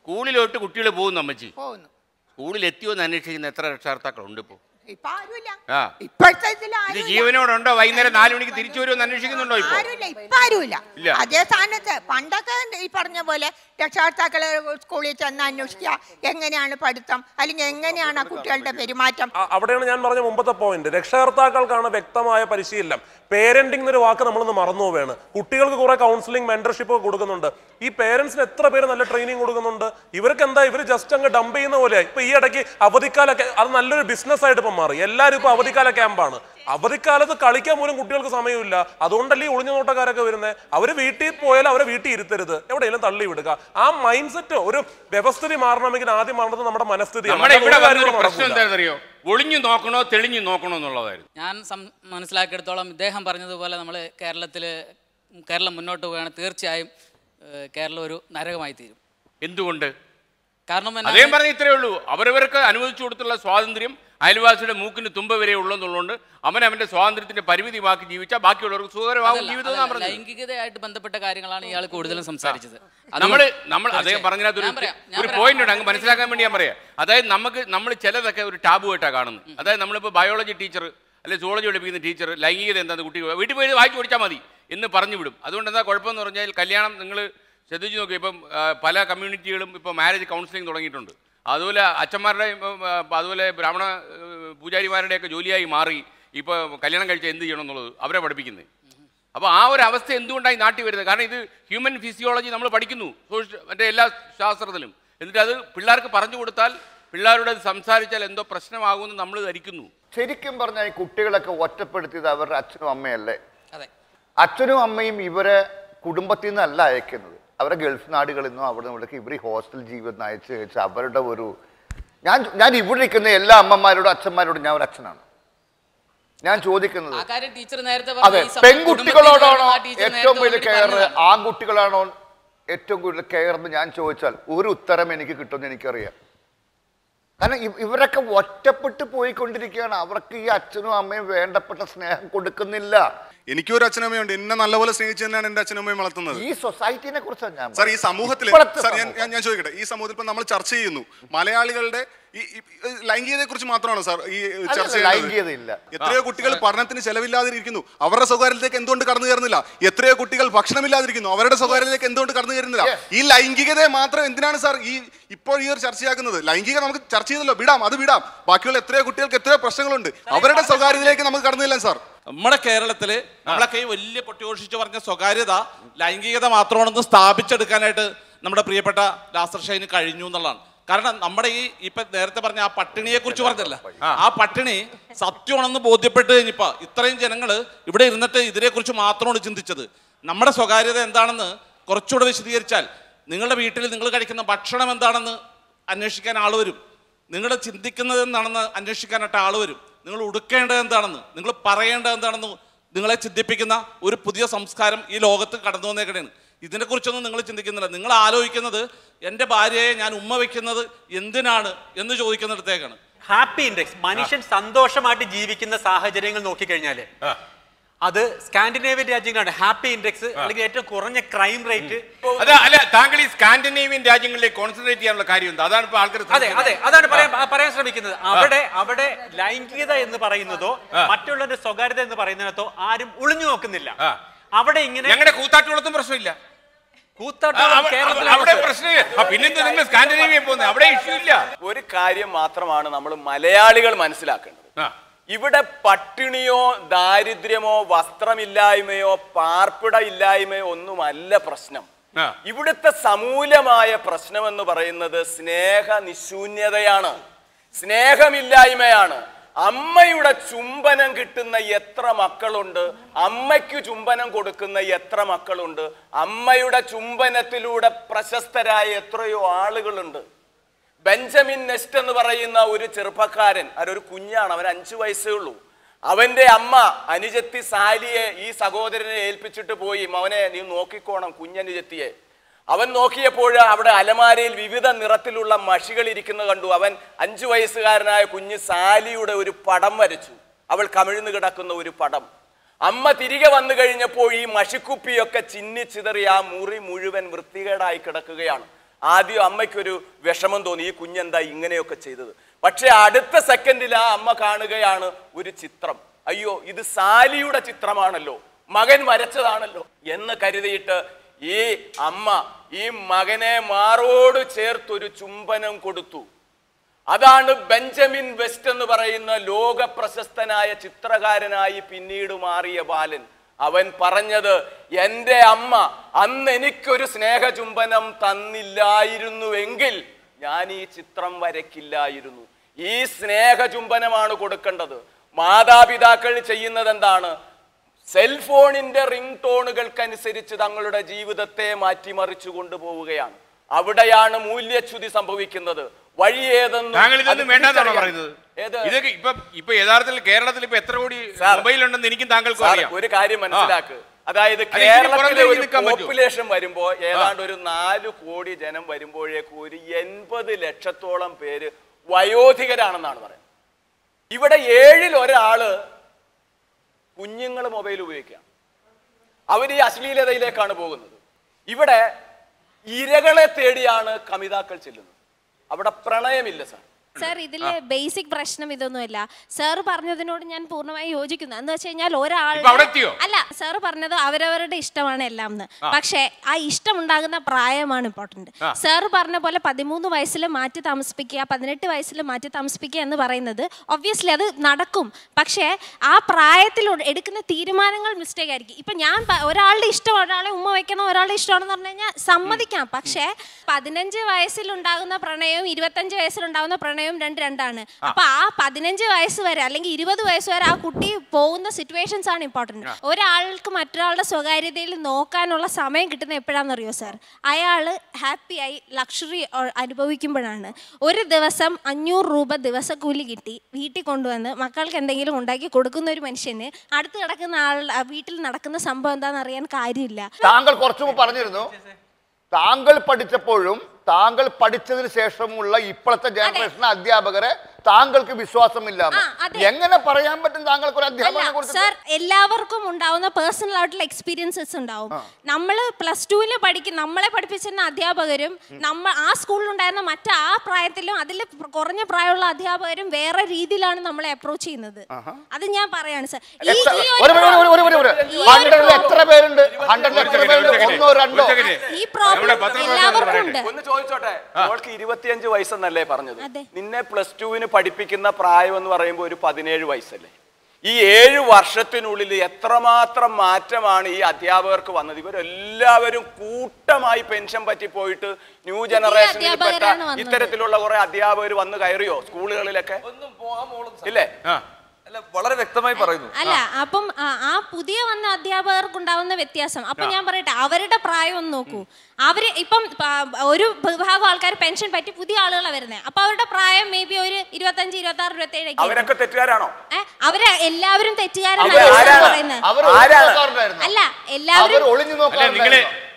സ്കൂളിലോട്ട് കുട്ടികൾ പോകുന്നു, അമ്മച്ചി പോകുന്നു. സ്കൂളിൽ എത്തിയോ എന്ന് അന്വേഷിക്കുന്ന എത്ര രക്ഷകർത്താക്കളുണ്ട് ഇപ്പോൾ? ഇത് ജീവനോടുണ്ടോ? വൈകുന്നേരം 4 മണിക്ക് തിരിച്ചു വരുമെന്ന് അന്വേഷിക്കുന്നുണ്ടോ? ഇല്ല. അതേ സ്ഥാനത്ത് പണ്ടൊക്കെ ഈ പറഞ്ഞ പോലെ രക്ഷകർത്താക്കളെ സ്കൂളിൽ ചെന്ന് അന്വേഷിക്കുക, എങ്ങനെയാണ് പഠിത്തം, അല്ലെങ്കിൽ എങ്ങനെയാണ് ആ കുട്ടികളുടെ പെരുമാറ്റം. അവിടെയാണ് ഞാൻ പറഞ്ഞ മുമ്പത്തെ പോയിന്റ്. രക്ഷകർത്താക്കൾക്കാണ് വ്യക്തമായ പരിശീലനം. പേരന്റിംഗ് എന്നൊരു വാക്ക് നമ്മളൊന്ന് മറന്നു പോവുകയാണ്. കുട്ടികൾക്ക് കുറെ കൗൺസിലിംഗ്, മെന്റർഷിപ്പ് ഒക്കെ കൊടുക്കുന്നുണ്ട്. ഈ പേരന്റ്സിന് എത്ര പേര് നല്ല ട്രെയിനിങ് കൊടുക്കുന്നുണ്ട്. ഇവർക്ക് എന്താ, ഇവർ ജസ്റ്റ് അങ്ങ് ഡംപ് ചെയ്യുന്ന പോലെ. ഇപ്പൊ ഈ ഇടയ്ക്ക് അവധിക്കാലൊക്കെ അത് നല്ലൊരു ബിസിനസ് ആയിട്ട് ഇപ്പം മാറി. എല്ലാവരും ഇപ്പൊ അവധിക്കാല ക്യാമ്പാണ്. അവധിക്കാലത്ത് കളിക്കാൻ പോലും കുട്ടികൾക്ക് സമയമില്ല. അതുകൊണ്ടല്ലേ ഈ ഒളിഞ്ഞു നോട്ടക്കാരൊക്കെ വരുന്നത്. അവർ വീട്ടിൽ പോയാലും അവരെ വീട്ടിൽ ഇരുത്തരുത്, എവിടെയെങ്കിലും തള്ളി വിടുക. ആ മൈൻഡ് സെറ്റ്, ഒരു വ്യവസ്ഥിതി മാറണമെങ്കിൽ ആദ്യം മാറുന്നത് നമ്മുടെ മനസ്ഥിതിയാണ്. ഒളിഞ്ഞു നോക്കണോ തെളിഞ്ഞു നോക്കണോ എന്നുള്ളതായിരുന്നു. ഞാൻ മനസ്സിലാക്കിയെടുത്തോളം ഇദ്ദേഹം പറഞ്ഞതുപോലെ നമ്മൾ കേരളം മുന്നോട്ട് പോവുകയാണ്. തീർച്ചയായും കേരളം ഒരു നരകമായി തീരും. എന്തുകൊണ്ട്? കാരണം അദ്ദേഹം പറഞ്ഞ ഇത്രയേ ഉള്ളൂ, അവരവർക്ക് അനുവദിച്ചു കൊടുത്തുള്ള സ്വാതന്ത്ര്യം അയൽവാസിയുടെ മൂക്കിന് തുമ്പ വരെ ഉള്ളെന്നുള്ളതുകൊണ്ട് അവൻ അവന്റെ സ്വാതന്ത്ര്യത്തിന്റെ പരിമിതിയാക്കി ജീവിച്ചാൽ ബാക്കിയുള്ളവർക്ക് സുഖകരമാകും ജീവിതം. ലൈംഗികതയായിട്ട് ബന്ധപ്പെട്ട കാര്യങ്ങളാണ് ഇയാൾ കൂടുതലും സംസാരിച്ചത്. നമ്മൾ അദ്ദേഹം പറഞ്ഞതിനകത്ത് ഒരു പോയിന്റ് ഉണ്ട്, അങ്ങ് മനസ്സിലാക്കാൻ വേണ്ടി ഞാൻ പറയാം. അതായത് നമ്മൾ ചിലതൊക്കെ ഒരു ടാബു ആയിട്ടാണ് കാണുന്നത്. അതായത് നമ്മളിപ്പോൾ ബയോളജി ടീച്ചർ അല്ലെങ്കിൽ സുവോളജി പഠിപ്പിക്കുന്ന ടീച്ചർ ലൈംഗികത എന്താണെന്ന് കുട്ടികൾ വീട്ടിൽ പോയി വായിച്ചു പഠിച്ചാൽ മതി എന്ന് പറഞ്ഞു വിടും. അതുകൊണ്ട് എന്താ കുഴപ്പമെന്ന് പറഞ്ഞാൽ, കല്യാണം നിങ്ങൾ ശ്രദ്ധിച്ചു നോക്കി, ഇപ്പം പല കമ്മ്യൂണിറ്റികളും ഇപ്പോൾ മാരേജ് കൗൺസിലിംഗ് തുടങ്ങിയിട്ടുണ്ട്. അതുപോലെ അച്ഛന്മാരുടെയും അതുപോലെ ബ്രാഹ്മണ പൂജാരിമാരുടെയൊക്കെ ജോലിയായി മാറി ഇപ്പോൾ കല്യാണം കഴിച്ചാൽ എന്ത് ചെയ്യണം എന്നുള്ളത് അവരെ പഠിപ്പിക്കുന്നത്. അപ്പോൾ ആ ഒരു അവസ്ഥ എന്തുകൊണ്ടാണ് നാട്ടിൽ വരുന്നത്? കാരണം ഇത് ഹ്യൂമൻ ഫിസിയോളജി നമ്മൾ പഠിക്കുന്നു മറ്റേ എല്ലാ ശാസ്ത്രത്തിലും. എന്നിട്ട് അത് പിള്ളേർക്ക് പറഞ്ഞു കൊടുത്താൽ പിള്ളാരോട് സംസാരിച്ചാൽ എന്തോ പ്രശ്നമാകുമെന്ന് നമ്മൾ ധരിക്കുന്നു. ശരിക്കും പറഞ്ഞാൽ കുട്ടികളൊക്കെ ഒറ്റപ്പെടുത്തിയത് അവരുടെ അച്ഛനും അമ്മയല്ലേ? അതെ, അച്ഛനും അമ്മയും ഇവരെ കുടുംബത്തിൽ നിന്നല്ല അയക്കുന്നത്, അവരെ ഗൾഫ് നാടുകളിൽ നിന്നും അവിടെ നിന്നൊക്കെ ഇവർ ഹോസ്റ്റൽ ജീവിതം അയച്ചു വെച്ച് അവരുടെ ഒരു ഞാൻ ഇവിടെ നിൽക്കുന്ന എല്ലാ അമ്മമാരോടും അച്ഛന്മാരോടും ഞാൻ ഒരു അച്ഛനാണ് ഞാൻ ചോദിക്കുന്നത്. അതെ, പെൺകുട്ടികളോടാണോ ഏറ്റവും വലിയ കെയർ, ആൺകുട്ടികളാണോ ഏറ്റവും കൂടുതൽ കെയർ എന്ന് ഞാൻ ചോദിച്ചാൽ ഒരു ഉത്തരം എനിക്ക് കിട്ടുമെന്ന് എനിക്കറിയാം. കാരണം ഇവരൊക്കെ ഒറ്റപ്പെട്ട് പോയിക്കൊണ്ടിരിക്കുകയാണ്, അവർക്ക് ഈ അച്ഛനും അമ്മയും വേണ്ടപ്പെട്ട സ്നേഹം കൊടുക്കുന്നില്ല. എനിക്കൊരു അച്ഛനമ്മയുണ്ട്, എന്നെ നല്ലപോലെ സ്നേഹിച്ചു തന്നെയാണ് എന്റെ അച്ഛനമ്മയും വളർത്തുന്നത്. ഈ സൊസൈറ്റിനെ കുറിച്ചാണ് സാർ, ഈ സമൂഹത്തിൽ ഞാൻ ചോദിക്കട്ടെ, ഈ സമൂഹത്തിൽ ഇപ്പം നമ്മൾ ചർച്ച ചെയ്യുന്നു മലയാളികളുടെ ഈ ലൈംഗികതയെ കുറിച്ച് മാത്രമാണ് സാർ ഈ ചർച്ച? ലൈംഗികതയില്ല, എത്രയോ കുട്ടികൾ പഠനത്തിന് ചെലവില്ലാതിരിക്കുന്നു, അവരുടെ സ്വകാര്യതയിലേക്ക് എന്തുകൊണ്ട് കടന്നു കയറുന്നില്ല? എത്രയോ കുട്ടികൾ ഭക്ഷണമില്ലാതിരിക്കുന്നു, അവരുടെ സ്വകാര്യതയിലേക്ക് എന്തുകൊണ്ട് കടന്നു കയറുന്നില്ല? ഈ ലൈംഗികതയെ മാത്രം എന്തിനാണ് സാർ ഈ ഇപ്പോൾ ഈ ഒരു ചർച്ചയാക്കുന്നത്? ലൈംഗികത നമുക്ക് ചർച്ച ചെയ്തല്ലോ, വിടാം, അത് വിടാം. ബാക്കിയുള്ള എത്രയോ കുട്ടികൾക്ക് എത്രയോ പ്രശ്നങ്ങളുണ്ട്, അവരുടെ സ്വകാര്യതയിലേക്ക് നമുക്ക് കടന്നില്ല സാർ. നമ്മുടെ കേരളത്തില് നമ്മളൊക്കെ ഈ വലിയ പൊട്ടിയോഷിച്ച് പറഞ്ഞ സ്വകാര്യത ലൈംഗികത മാത്രമാണെന്ന് സ്ഥാപിച്ചെടുക്കാനായിട്ട് നമ്മുടെ പ്രിയപ്പെട്ട നാസർ ഷൈന് കഴിഞ്ഞു എന്നുള്ളതാണ്. കാരണം നമ്മുടെ ഈ ഇപ്പൊ നേരത്തെ പറഞ്ഞ ആ പട്ടിണിയെ കുറിച്ച് പറഞ്ഞല്ല, ആ പട്ടിണി സത്യമാണെന്ന് ബോധ്യപ്പെട്ട് കഴിഞ്ഞപ്പോ ഇത്രയും ജനങ്ങള് ഇവിടെ ഇരുന്നിട്ട് ഇതിനെ കുറിച്ച് മാത്രമാണ് ചിന്തിച്ചത്. നമ്മുടെ സ്വകാര്യത എന്താണെന്ന് കുറച്ചുകൂടെ വിശദീകരിച്ചാൽ നിങ്ങളുടെ വീട്ടിൽ നിങ്ങൾ കഴിക്കുന്ന ഭക്ഷണം എന്താണെന്ന് അന്വേഷിക്കാൻ ആള് വരും, നിങ്ങൾ ചിന്തിക്കുന്നത് എന്താണെന്ന് അന്വേഷിക്കാനായിട്ട് ആള് വരും, നിങ്ങൾ ഉടുക്കേണ്ടത് എന്താണെന്ന്, നിങ്ങൾ പറയേണ്ടത് എന്താണെന്ന് നിങ്ങളെ ചിന്തിപ്പിക്കുന്ന ഒരു പുതിയ സംസ്കാരം ഈ ലോകത്ത് കടന്നു വന്നേക്കണേന്ന്. ഇതിനെക്കുറിച്ചൊന്നും നിങ്ങൾ ചിന്തിക്കുന്നില്ല. നിങ്ങൾ ആലോചിക്കുന്നത് എൻ്റെ ഭാര്യയെ ഞാൻ ഉമ്മ വെക്കുന്നത് എന്തിനാണ് എന്ന് ചോദിക്കുന്നിടത്തേക്കാണ്. ഹാപ്പി ഇൻഡെക്സ്, മനുഷ്യൻ സന്തോഷമായിട്ട് ജീവിക്കുന്ന സാഹചര്യങ്ങൾ നോക്കിക്കഴിഞ്ഞാൽ അത് സ്കാൻഡിനേവ്യൻ രാജ്യങ്ങളാണ്. ഹാപ്പി ഇൻഡെക്സ് അല്ലെങ്കിൽ ഏറ്റവും കുറഞ്ഞ ക്രൈം റേറ്റ്. അല്ല, താങ്കൾ ഈ സ്കാൻഡിനേവ്യൻ രാജ്യങ്ങളിലെ കോൺസെൻട്രേറ്റ് ചെയ്യാനുള്ള കാര്യം അതാണ് ഇപ്പോൾ ആൾക്കാർ. അതെ അതെ, അതാണ് പറയാൻ ശ്രമിക്കുന്നത്. അവിടെ ലൈംഗികത എന്ന് പറയുന്നതോ മറ്റുള്ളവരുടെ സ്വകാര്യത എന്ന് പറയുന്നതിനകത്തോ ആരും ഒളിഞ്ഞു നോക്കുന്നില്ല. അവിടെ ഇങ്ങനെ ഞങ്ങളുടെ കൂത്താട്ടുകളൊന്നും പ്രശ്നമില്ല, ഒരു കാര്യം മാത്രമാണ് നമ്മൾ മലയാളികൾ മനസ്സിലാക്കേണ്ടത്. ഇവിടെ പട്ടിണിയോ ദാരിദ്ര്യമോ വസ്ത്രമില്ലായ്മയോ പാർപ്പിട ഇല്ലായ്മയോ ഒന്നുമല്ല പ്രശ്നം. ഇവിടുത്തെ സമൂലമായ പ്രശ്നം എന്ന് പറയുന്നത് സ്നേഹ നിശൂന്യതയാണ്, സ്നേഹമില്ലായ്മയാണ്. അമ്മയുടെ ചുംബനം കിട്ടുന്ന എത്ര മക്കളുണ്ട്, അമ്മയ്ക്ക് ചുംബനം കൊടുക്കുന്ന എത്ര മക്കളുണ്ട്, അമ്മയുടെ ചുംബനത്തിലൂടെ പ്രശസ്തരായ എത്രയോ ആളുകളുണ്ട്. ബെഞ്ചമിൻ നെസ്റ്റ് എന്ന് പറയുന്ന ഒരു ചെറുപ്പക്കാരൻ, അവരൊരു കുഞ്ഞാണ്, അവൻ 5 വയസ്സേ ഉള്ളൂ. അവൻ്റെ അമ്മ അനുജത്തി സാലിയെ ഈ സഹോദരനെ ഏൽപ്പിച്ചിട്ട് പോയി, അവനെ നീ നോക്കിക്കോണം കുഞ്ഞനുജത്തിയെ. അവൻ നോക്കിയപ്പോൾ അവിടെ അലമാരയിൽ വിവിധ നിറത്തിലുള്ള മഷികൾ ഇരിക്കുന്നത് കണ്ടു. അവൻ 5 വയസ്സുകാരനായ കുഞ്ഞ് സാലിയുടെ ഒരു പടം വരച്ചു, അവൾ കമിഴ്ന്നു കിടക്കുന്ന ഒരു പടം. അമ്മ തിരികെ വന്നു കഴിഞ്ഞപ്പോൾ ഈ മഷിക്കുപ്പിയൊക്കെ ചിന്നിച്ചിതറി ആ മുറി മുഴുവൻ വൃത്തികേടായി കിടക്കുകയാണ്. ആദ്യം അമ്മയ്ക്കൊരു വിഷമം തോന്നി, ഈ കുഞ്ഞെന്താ ഇങ്ങനെയൊക്കെ ചെയ്തത്. പക്ഷെ അടുത്ത സെക്കൻഡിൽ ആ അമ്മ കാണുകയാണ് ഒരു ചിത്രം, അയ്യോ ഇത് സാലിയുടെ ചിത്രമാണല്ലോ, മകൻ വരച്ചതാണല്ലോ എന്ന് കരുതിയിട്ട് ഈ അമ്മ ഈ മകനെ മാറോട് ചേർത്തൊരു ചുംബനം കൊടുത്തു. അതാണ് ബെഞ്ചമിൻ വെസ്റ്റ് എന്ന് പറയുന്ന ലോക പ്രശസ്തനായ ചിത്രകാരനായി പിന്നീട് മാറിയ ബാലൻ. അവൻ പറഞ്ഞത്, എൻ്റെ അമ്മ അന്ന് എനിക്കൊരു സ്നേഹചുംബനം തന്നില്ലായിരുന്നുവെങ്കിൽ ഞാൻ ഈ ചിത്രം വരയ്ക്കില്ലായിരുന്നു. ഈ സ്നേഹചുംബനമാണ് കൊടുക്കേണ്ടത്. മാതാപിതാക്കൾ ചെയ്യുന്നത് എന്താണ്? സെൽഫോണിന്റെ റിംഗ് ടോണുകൾക്കനുസരിച്ച് തങ്ങളുടെ ജീവിതത്തെ മാറ്റിമറിച്ചു കൊണ്ടുപോവുകയാണ്. അവിടെയാണ് മൂല്യച്യുതി സംഭവിക്കുന്നത്. വഴി യഥാർത്ഥത്തിൽ കേരളത്തിൽ ഇപ്പൊ എത്ര കോടി മൊബൈൽ ഉണ്ടെന്ന് എനിക്കും താങ്കൾക്ക് അറിയാം. ഒരു കാര്യം മനസ്സിലാക്കുക, അതായത് കേരളത്തിലെ ഒരു പോപ്പുലേഷൻ വരുമ്പോ ഏതാണ്ട് ഒരു 4 കോടി ജനം വരുമ്പോഴേക്കും ഒരു 80 ലക്ഷത്തോളം പേര് വയോധികരാണെന്നാണ് പറയുന്നത്. ഇവിടെ 7ൽ 1 കുഞ്ഞുങ്ങൾ മൊബൈൽ ഉപയോഗിക്കുകയാണ്. അവർ ഈ അശ്ലീലതയിലേക്കാണ് പോകുന്നത്. ഇവിടെ ഇരകളെ തേടിയാണ് കമിതാക്കൾ ചെല്ലുന്നത്. അവിടെ പ്രണയമില്ല സാർ. സാർ, ഇതിലെ ബേസിക് പ്രശ്നം ഇതൊന്നുമല്ല. സാർ പറഞ്ഞതിനോട് ഞാൻ പൂർണ്ണമായി യോജിക്കുന്നു. എന്ന് വെച്ച് കഴിഞ്ഞാൽ ഒരാൾ അല്ല, സാർ പറഞ്ഞത് അവരവരുടെ ഇഷ്ടമാണ് എല്ലാം എന്ന്. പക്ഷേ ആ ഇഷ്ടം ഉണ്ടാകുന്ന പ്രായമാണ് ഇമ്പോർട്ടന്റ്. സാർ പറഞ്ഞ പോലെ 13 വയസ്സിൽ മാറ്റി താമസിപ്പിക്കുക, 18 വയസ്സിൽ മാറ്റി താമസിപ്പിക്കുക എന്ന് പറയുന്നത് ഒബ്വിയസ്ലി അത് നടക്കും. പക്ഷേ ആ പ്രായത്തിൽ എടുക്കുന്ന തീരുമാനങ്ങൾ മിസ്റ്റേക്ക് ആയിരിക്കും. ഇപ്പൊ ഞാൻ ഒരാളുടെ ഇഷ്ടം, ഒരാളെ ഉമ്മ വയ്ക്കണം, ഒരാളുടെ ഇഷ്ടമാണെന്ന് പറഞ്ഞു കഴിഞ്ഞാൽ സമ്മതിക്കാം. പക്ഷേ 15 വയസ്സിലുണ്ടാകുന്ന പ്രണയവും 25 വയസ്സിലുണ്ടാകുന്ന പ്രണയവും സമയവും രണ്ട് രണ്ടാണ്. അപ്പോൾ ആ 15 വയസ്സ് വരെ അല്ലെങ്കിൽ 20 വയസ്സ് വരെ ആ കുട്ടി പോകുന്ന സിറ്റുവേഷൻസ് ആണ് ഇമ്പോർട്ടന്റ്. ഒരാൾക്ക് മറ്റൊരാളുടെ സ്വകാര്യതയിൽ നോക്കാനുള്ള സമയം കിട്ടുന്നത് എപ്പോഴാണെന്ന് അറിയോ സാർ? അയാൾ ഹാപ്പിയായി ലക്ഷറി അനുഭവിക്കുമ്പോഴാണ്. ഒരു ദിവസം 500 രൂപ ദിവസക്കൂലി കിട്ടി വീട്ടിൽ കൊണ്ടുവന്ന് മക്കൾക്ക് എന്തെങ്കിലും ഉണ്ടാക്കി കൊടുക്കുന്ന ഒരു മനുഷ്യന് അടുത്ത് കിടക്കുന്ന ആൾ വീട്ടിൽ നടക്കുന്ന സംഭവം എന്താണെന്ന് അറിയാൻ കാര്യമില്ല. താങ്കൾ കുറച്ചുമുമ്പ് പറഞ്ഞിരുന്നു താങ്കൾ പഠിച്ചപ്പോഴും താങ്കൾ പഠിച്ചതിന് ശേഷമുള്ള ഇപ്പോഴത്തെ ജനറേഷൻ അധ്യാപകരെ താങ്കൾക്ക് വിശ്വാസമില്ല എങ്ങനെ പറയാൻ പറ്റും? താങ്കൾക്ക് ഒരു അധ്യാപകനെ സാർ എല്ലാവർക്കും ഉണ്ടാവുന്ന പേഴ്സണൽ ആയിട്ടുള്ള എക്സ്പീരിയൻസസ് ഉണ്ടാവും. നമ്മൾ പ്ലസ് ടുവിൽ പഠിക്കും നമ്മളെ പഠിപ്പിച്ചിരുന്ന അധ്യാപകരും നമ്മൾ ആ സ്കൂളിലുണ്ടായിരുന്ന മറ്റ് ആ പ്രായത്തിലും അതിൽ കുറഞ്ഞ പ്രായമുള്ള അധ്യാപകരും വേറെ രീതിയിലാണ് നമ്മളെ അപ്രോച്ച് ചെയ്യുന്നത്. അത് ഞാൻ പറയാണ് സാർ. ഈ പ്രോബ്ലം എല്ലാവർക്കും ഉണ്ട്. ചോദിച്ചോട്ടെ, അവൾക്ക് 25 വയസ്സെന്നല്ലേ പറഞ്ഞത്? നിന്നെ പ്ലസ് ടുവിന് പഠിപ്പിക്കുന്ന പ്രായം എന്ന് പറയുമ്പോൾ ഒരു 17 വയസ്സല്ലേ? ഈ 7 വർഷത്തിനുള്ളിൽ എത്രമാത്രം മാറ്റമാണ് ഈ അധ്യാപകർക്ക് വന്നത്? ഇവരെല്ലാവരും കൂട്ടമായി പെൻഷൻ പറ്റി പോയിട്ട് ന്യൂ ജനറേഷനിൽ പെട്ട ഇത്തരത്തിലുള്ള കുറെ അധ്യാപകർ വന്ന് കയറിയോ സ്കൂളുകളിലൊക്കെ? ഇല്ലേ? വളരെ വ്യക്തമായി പറയുന്നു. അല്ല, അപ്പം ആ പുതിയ വന്ന അധ്യാപകർക്ക് ഉണ്ടാവുന്ന വ്യത്യാസം. അപ്പൊ ഞാൻ പറയട്ടെ, അവരുടെ പ്രായം ഒന്ന് നോക്കൂ. അവര് ഇപ്പം ഒരു വിഭാഗം ആൾക്കാർ പെൻഷൻ പറ്റി പുതിയ ആളുകളാണ് വരുന്നത്. അപ്പൊ അവരുടെ പ്രായം മേ ബി ഒരു 25, 26, 27. അവരൊക്കെ തെറ്റുകാരാണോ? അവരെ എല്ലാവരും തെറ്റുകാരാണ്. അല്ല, എല്ലാവരും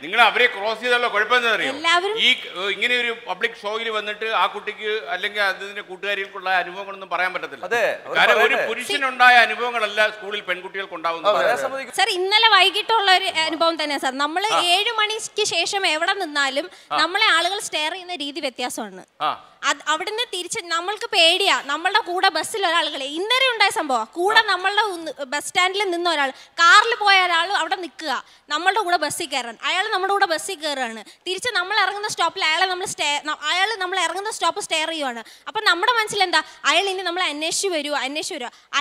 നിങ്ങൾ അവരെ ക്രോസ് ചെയ്താലോ കുഴപ്പമെന്ന് അറിയാം. ഈ ഇങ്ങനെ ഒരു പബ്ലിക് ഷോയിൽ വന്നിട്ട് ആ കുട്ടിക്ക് അല്ലെങ്കിൽ അതിന്റെ കൂട്ടുകാരികൾക്കുള്ള അനുഭവങ്ങളൊന്നും പറയാൻ പറ്റത്തില്ല. കാരണം ഒരു പുരുഷനുണ്ടായ അനുഭവങ്ങളല്ല സ്കൂളിൽ പെൺകുട്ടികൾക്ക് ഉണ്ടാവുന്നത്. സാർ, ഇന്നലെ വൈകിട്ടുള്ള ഒരു അനുഭവം തന്നെയാണ് സാർ. നമ്മൾ 7 മണിക്ക് ശേഷം എവിടെ നിന്നാലും നമ്മളെ ആളുകൾ സ്റ്റെയർ ചെയ്യുന്ന രീതി വ്യത്യാസമാണ്. അവിടുന്ന് തിരിച്ച് നമ്മൾക്ക് പേടിയാ. നമ്മളുടെ കൂടെ ബസ്സിൽ ഒരാളുകളെ ഇന്നലെ ഉണ്ടായ സംഭവം, കൂടെ നമ്മളുടെ ബസ് സ്റ്റാൻഡിൽ നിന്ന ഒരാൾ, കാറിൽ പോയ ഒരാൾ അവിടെ നിൽക്കുക, നമ്മളുടെ കൂടെ ബസ്സിൽ കയറാൻ. അയാൾ നമ്മുടെ കൂടെ ബസ്സിൽ കയറുകയാണ്. തിരിച്ച് നമ്മൾ ഇറങ്ങുന്ന സ്റ്റോപ്പിൽ അയാൾ നമ്മൾ ഇറങ്ങുന്ന സ്റ്റോപ്പ് സ്റ്റെയർ ചെയ്യുവാണ്. അപ്പം നമ്മുടെ മനസ്സിലെന്താ? അയാൾ ഇനി നമ്മളെ അന്വേഷിച്ച് വരുമോ?